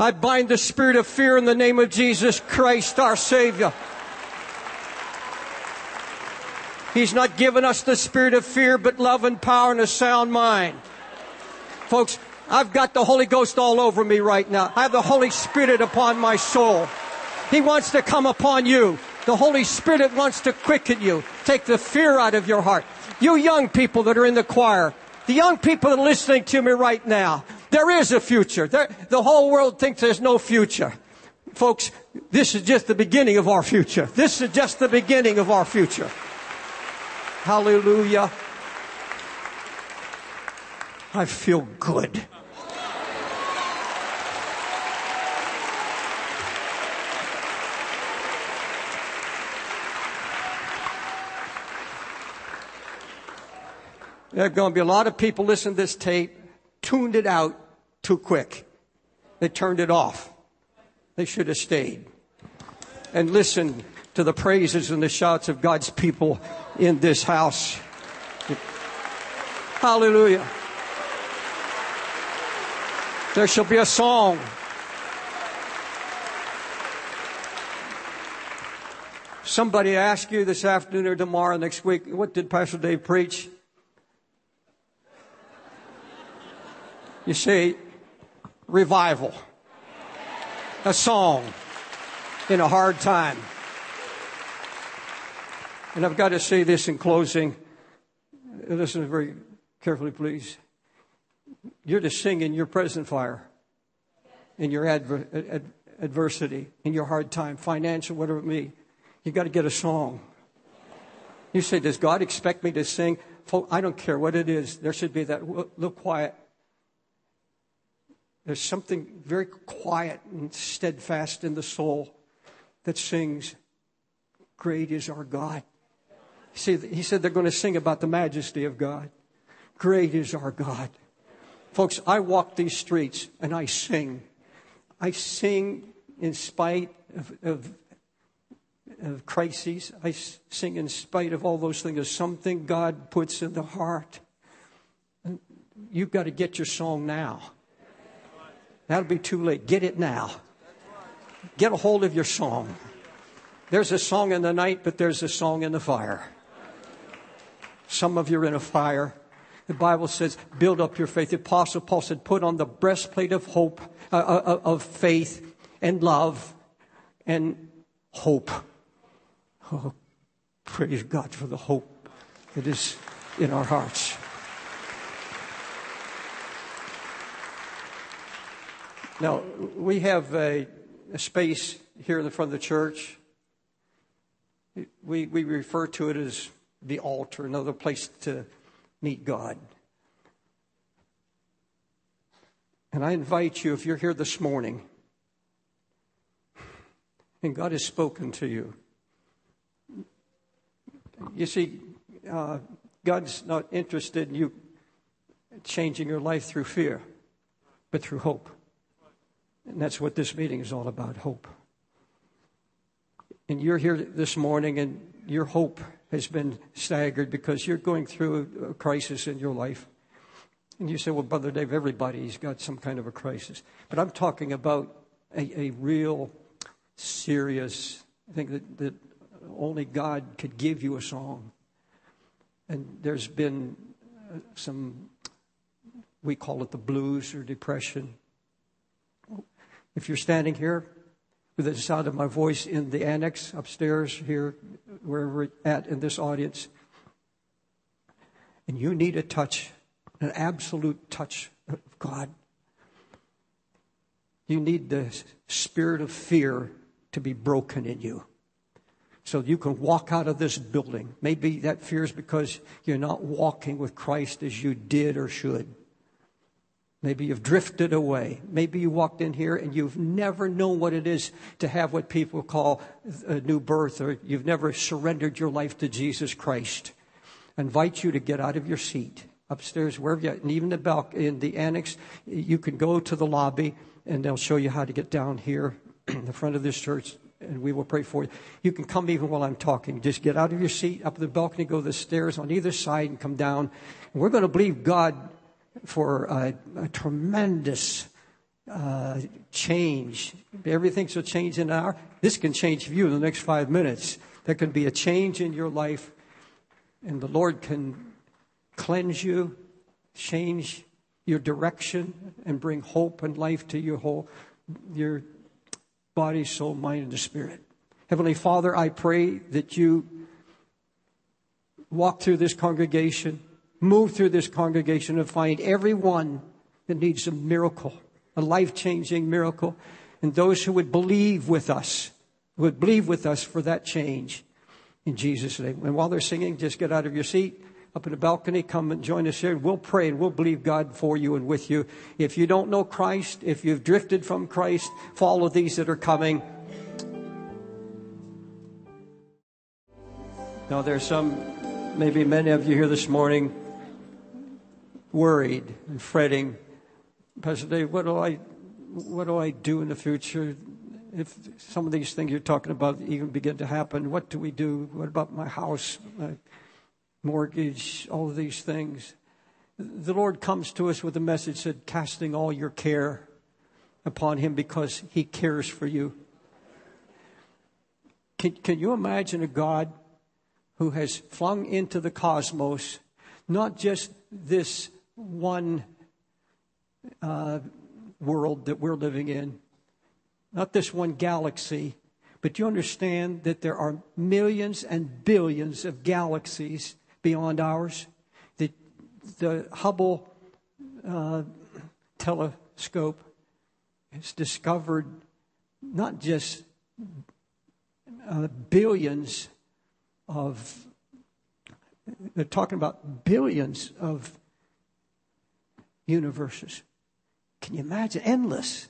I bind the spirit of fear in the name of Jesus Christ, our Savior. He's not given us the spirit of fear, but love and power and a sound mind. Folks, I've got the Holy Ghost all over me right now. I have the Holy Spirit upon my soul. He wants to come upon you. The Holy Spirit wants to quicken you. Take the fear out of your heart. You young people that are in the choir, the young people that are listening to me right now, there is a future. There, the whole world thinks there's no future. Folks, this is just the beginning of our future. This is just the beginning of our future. Hallelujah. I feel good. There are going to be a lot of people listening to this tape, tuned it out too quick. They turned it off. They should have stayed and listened to the praises and the shouts of God's people in this house. Hallelujah. There shall be a song. Somebody asked you this afternoon or tomorrow, next week, what did Pastor Dave preach? You say, revival. A song in a hard time. And I've got to say this in closing. Listen very carefully, please. You're to sing in your present fire, in your adver- ad- adversity, in your hard time, financial, whatever it may be. You've got to get a song. You say, does God expect me to sing? I don't care what it is. There should be that little quiet. There's something very quiet and steadfast in the soul that sings, great is our God. See, he said they're going to sing about the majesty of God. Great is our God. Folks, I walk these streets and I sing. I sing in spite of, of, of crises. I sing in spite of all those things. There's something God puts in the heart. And you've got to get your song now. That'll be too late. Get it now. Get a hold of your song. There's a song in the night, but there's a song in the fire. Some of you are in a fire. The Bible says, build up your faith. The Apostle Paul said, put on the breastplate of hope, uh, of faith and love and hope. Oh, praise God for the hope that is in our hearts. Now, we have a, a space here in the front of the church. We, we refer to it as the altar, another place to meet God. And I invite you, if you're here this morning, and God has spoken to you. You see, uh, God's not interested in you changing your life through fear, but through hope. And that's what this meeting is all about, hope. And you're here this morning and your hope has been staggered because you're going through a crisis in your life. And you say, well, Brother Dave, everybody's got some kind of a crisis. But I'm talking about a, a real serious thing that, that only God could give you a song. And there's been some, we call it the blues or depression. If you're standing here with the sound of my voice in the annex upstairs here, wherever we're at in this audience, and you need a touch, an absolute touch of God, you need the spirit of fear to be broken in you so you can walk out of this building. Maybe that fear is because you're not walking with Christ as you did or should. Maybe you've drifted away. Maybe you walked in here and you've never known what it is to have what people call a new birth, or you've never surrendered your life to Jesus Christ. I invite you to get out of your seat upstairs, wherever you're at, and even the balc- in the annex, you can go to the lobby and they'll show you how to get down here in the front of this church, and we will pray for you. You can come even while I'm talking. Just get out of your seat, up the balcony, go to the stairs on either side and come down. And we're going to believe God for a, a tremendous uh, change. Everything shall change in an hour. This can change for you in the next five minutes. There can be a change in your life, and the Lord can cleanse you, change your direction, and bring hope and life to your whole, your body, soul, mind, and the spirit. Heavenly Father, I pray that you walk through this congregation, move through this congregation, and find everyone that needs a miracle, a life-changing miracle, and those who would believe with us, would believe with us for that change in Jesus' name. And while they're singing, just get out of your seat, up in the balcony, come and join us here, and we'll pray and we'll believe God for you and with you. If you don't know Christ, if you've drifted from Christ, follow these that are coming. Now there's some... Maybe many of you here this morning worried and fretting. Pastor Dave, what do I, what do I do in the future if some of these things you're talking about even begin to happen? What do we do? What about my house, my mortgage, all of these things? The Lord comes to us with a message that casting all your care upon Him because He cares for you. Can, can you imagine a God who has flung into the cosmos not just this one uh, world that we're living in, not this one galaxy, but you understand that there are millions and billions of galaxies beyond ours? The, the Hubble uh, telescope has discovered not just uh, billions of, they're talking about billions of universes. Can you imagine? Endless.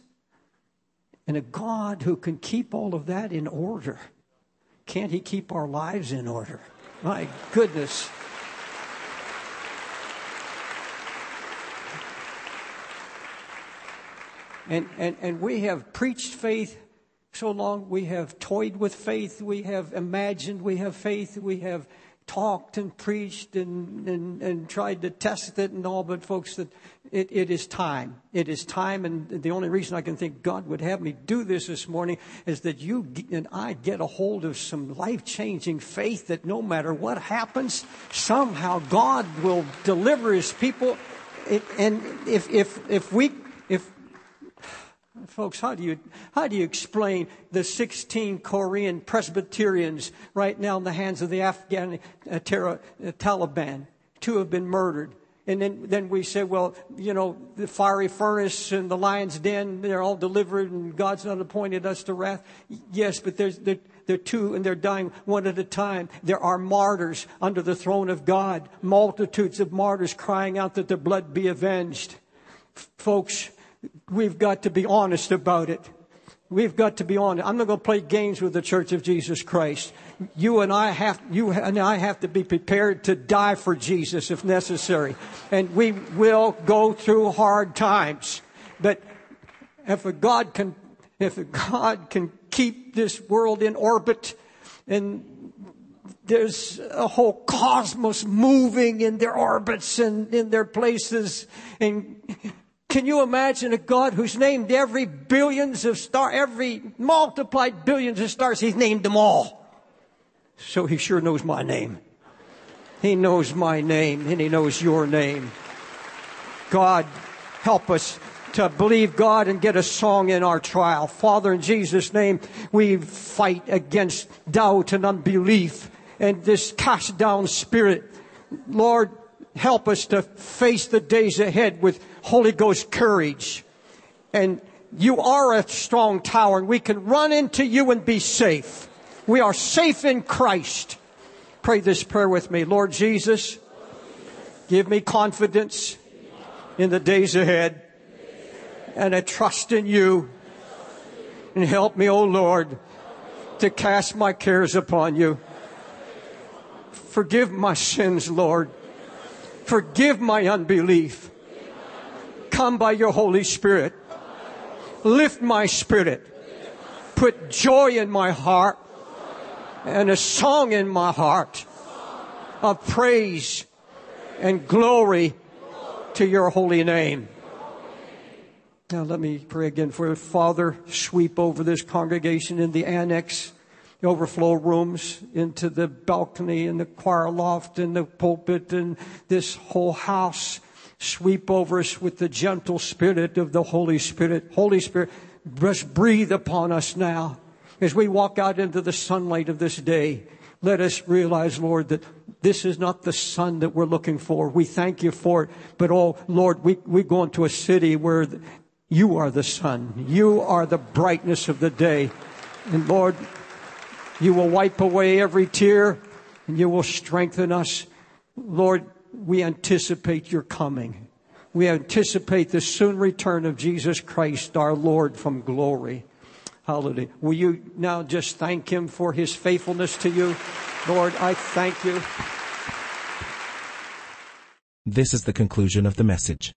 And a God who can keep all of that in order. Can't He keep our lives in order? My goodness. And, and, and we have preached faith so long. We have toyed with faith, we have imagined, we have faith, we have talked and preached and, and, and tried to test it and all, but folks, that it, it is time. It is time, and the only reason I can think God would have me do this this morning is that you and I get a hold of some life-changing faith that no matter what happens, somehow God will deliver His people. It, and if, if, if we... if Folks, how do you how do you explain the sixteen Korean Presbyterians right now in the hands of the Afghan uh, terror, uh, Taliban? Two have been murdered. And then, then we say, well, you know, the fiery furnace and the lion's den, they're all delivered and God's not appointed us to wrath. Yes, but there's, there, there are two and they're dying one at a time. There are martyrs under the throne of God, multitudes of martyrs crying out that their blood be avenged. F- folks... We've got to be honest about it. We've got to be honest. I'm not going to play games with the Church of Jesus Christ. You and I have, you and I have to be prepared to die for Jesus if necessary. And we will go through hard times. But if a God can, if a God can keep this world in orbit, and there's a whole cosmos moving in their orbits and in their places, and can you imagine a God who's named every billions of stars, every multiplied billions of stars? He's named them all. So He sure knows my name. He knows my name and He knows your name. God, help us to believe God and get a song in our trial. Father, in Jesus' name, we fight against doubt and unbelief and this cast down spirit. Lord, help us to face the days ahead with Holy Ghost courage. And You are a strong tower, and we can run into You and be safe. We are safe in Christ. Pray this prayer with me. Lord Jesus, give me confidence in the days ahead and a trust in You. And help me, O Lord, to cast my cares upon You. Forgive my sins, Lord. Forgive my unbelief. Come by Your Holy Spirit. Lift my spirit. Put joy in my heart and a song in my heart of praise and glory to Your holy name. Now let me pray again for Father, sweep over this congregation in the annex, the overflow rooms, into the balcony and the choir loft and the pulpit and this whole house. Sweep over us with the gentle spirit of the Holy Spirit. Holy Spirit, just breathe upon us now. As we walk out into the sunlight of this day, let us realize, Lord, that this is not the sun that we're looking for. We thank you for it. But, oh, Lord, we, we go into a city where the, you are the sun. You are the brightness of the day. And Lord, you will wipe away every tear and you will strengthen us. Lord, we anticipate your coming. We anticipate the soon return of Jesus Christ, our Lord, from glory. Hallelujah. Will you now just thank him for his faithfulness to you? Lord, I thank you. This is the conclusion of the message.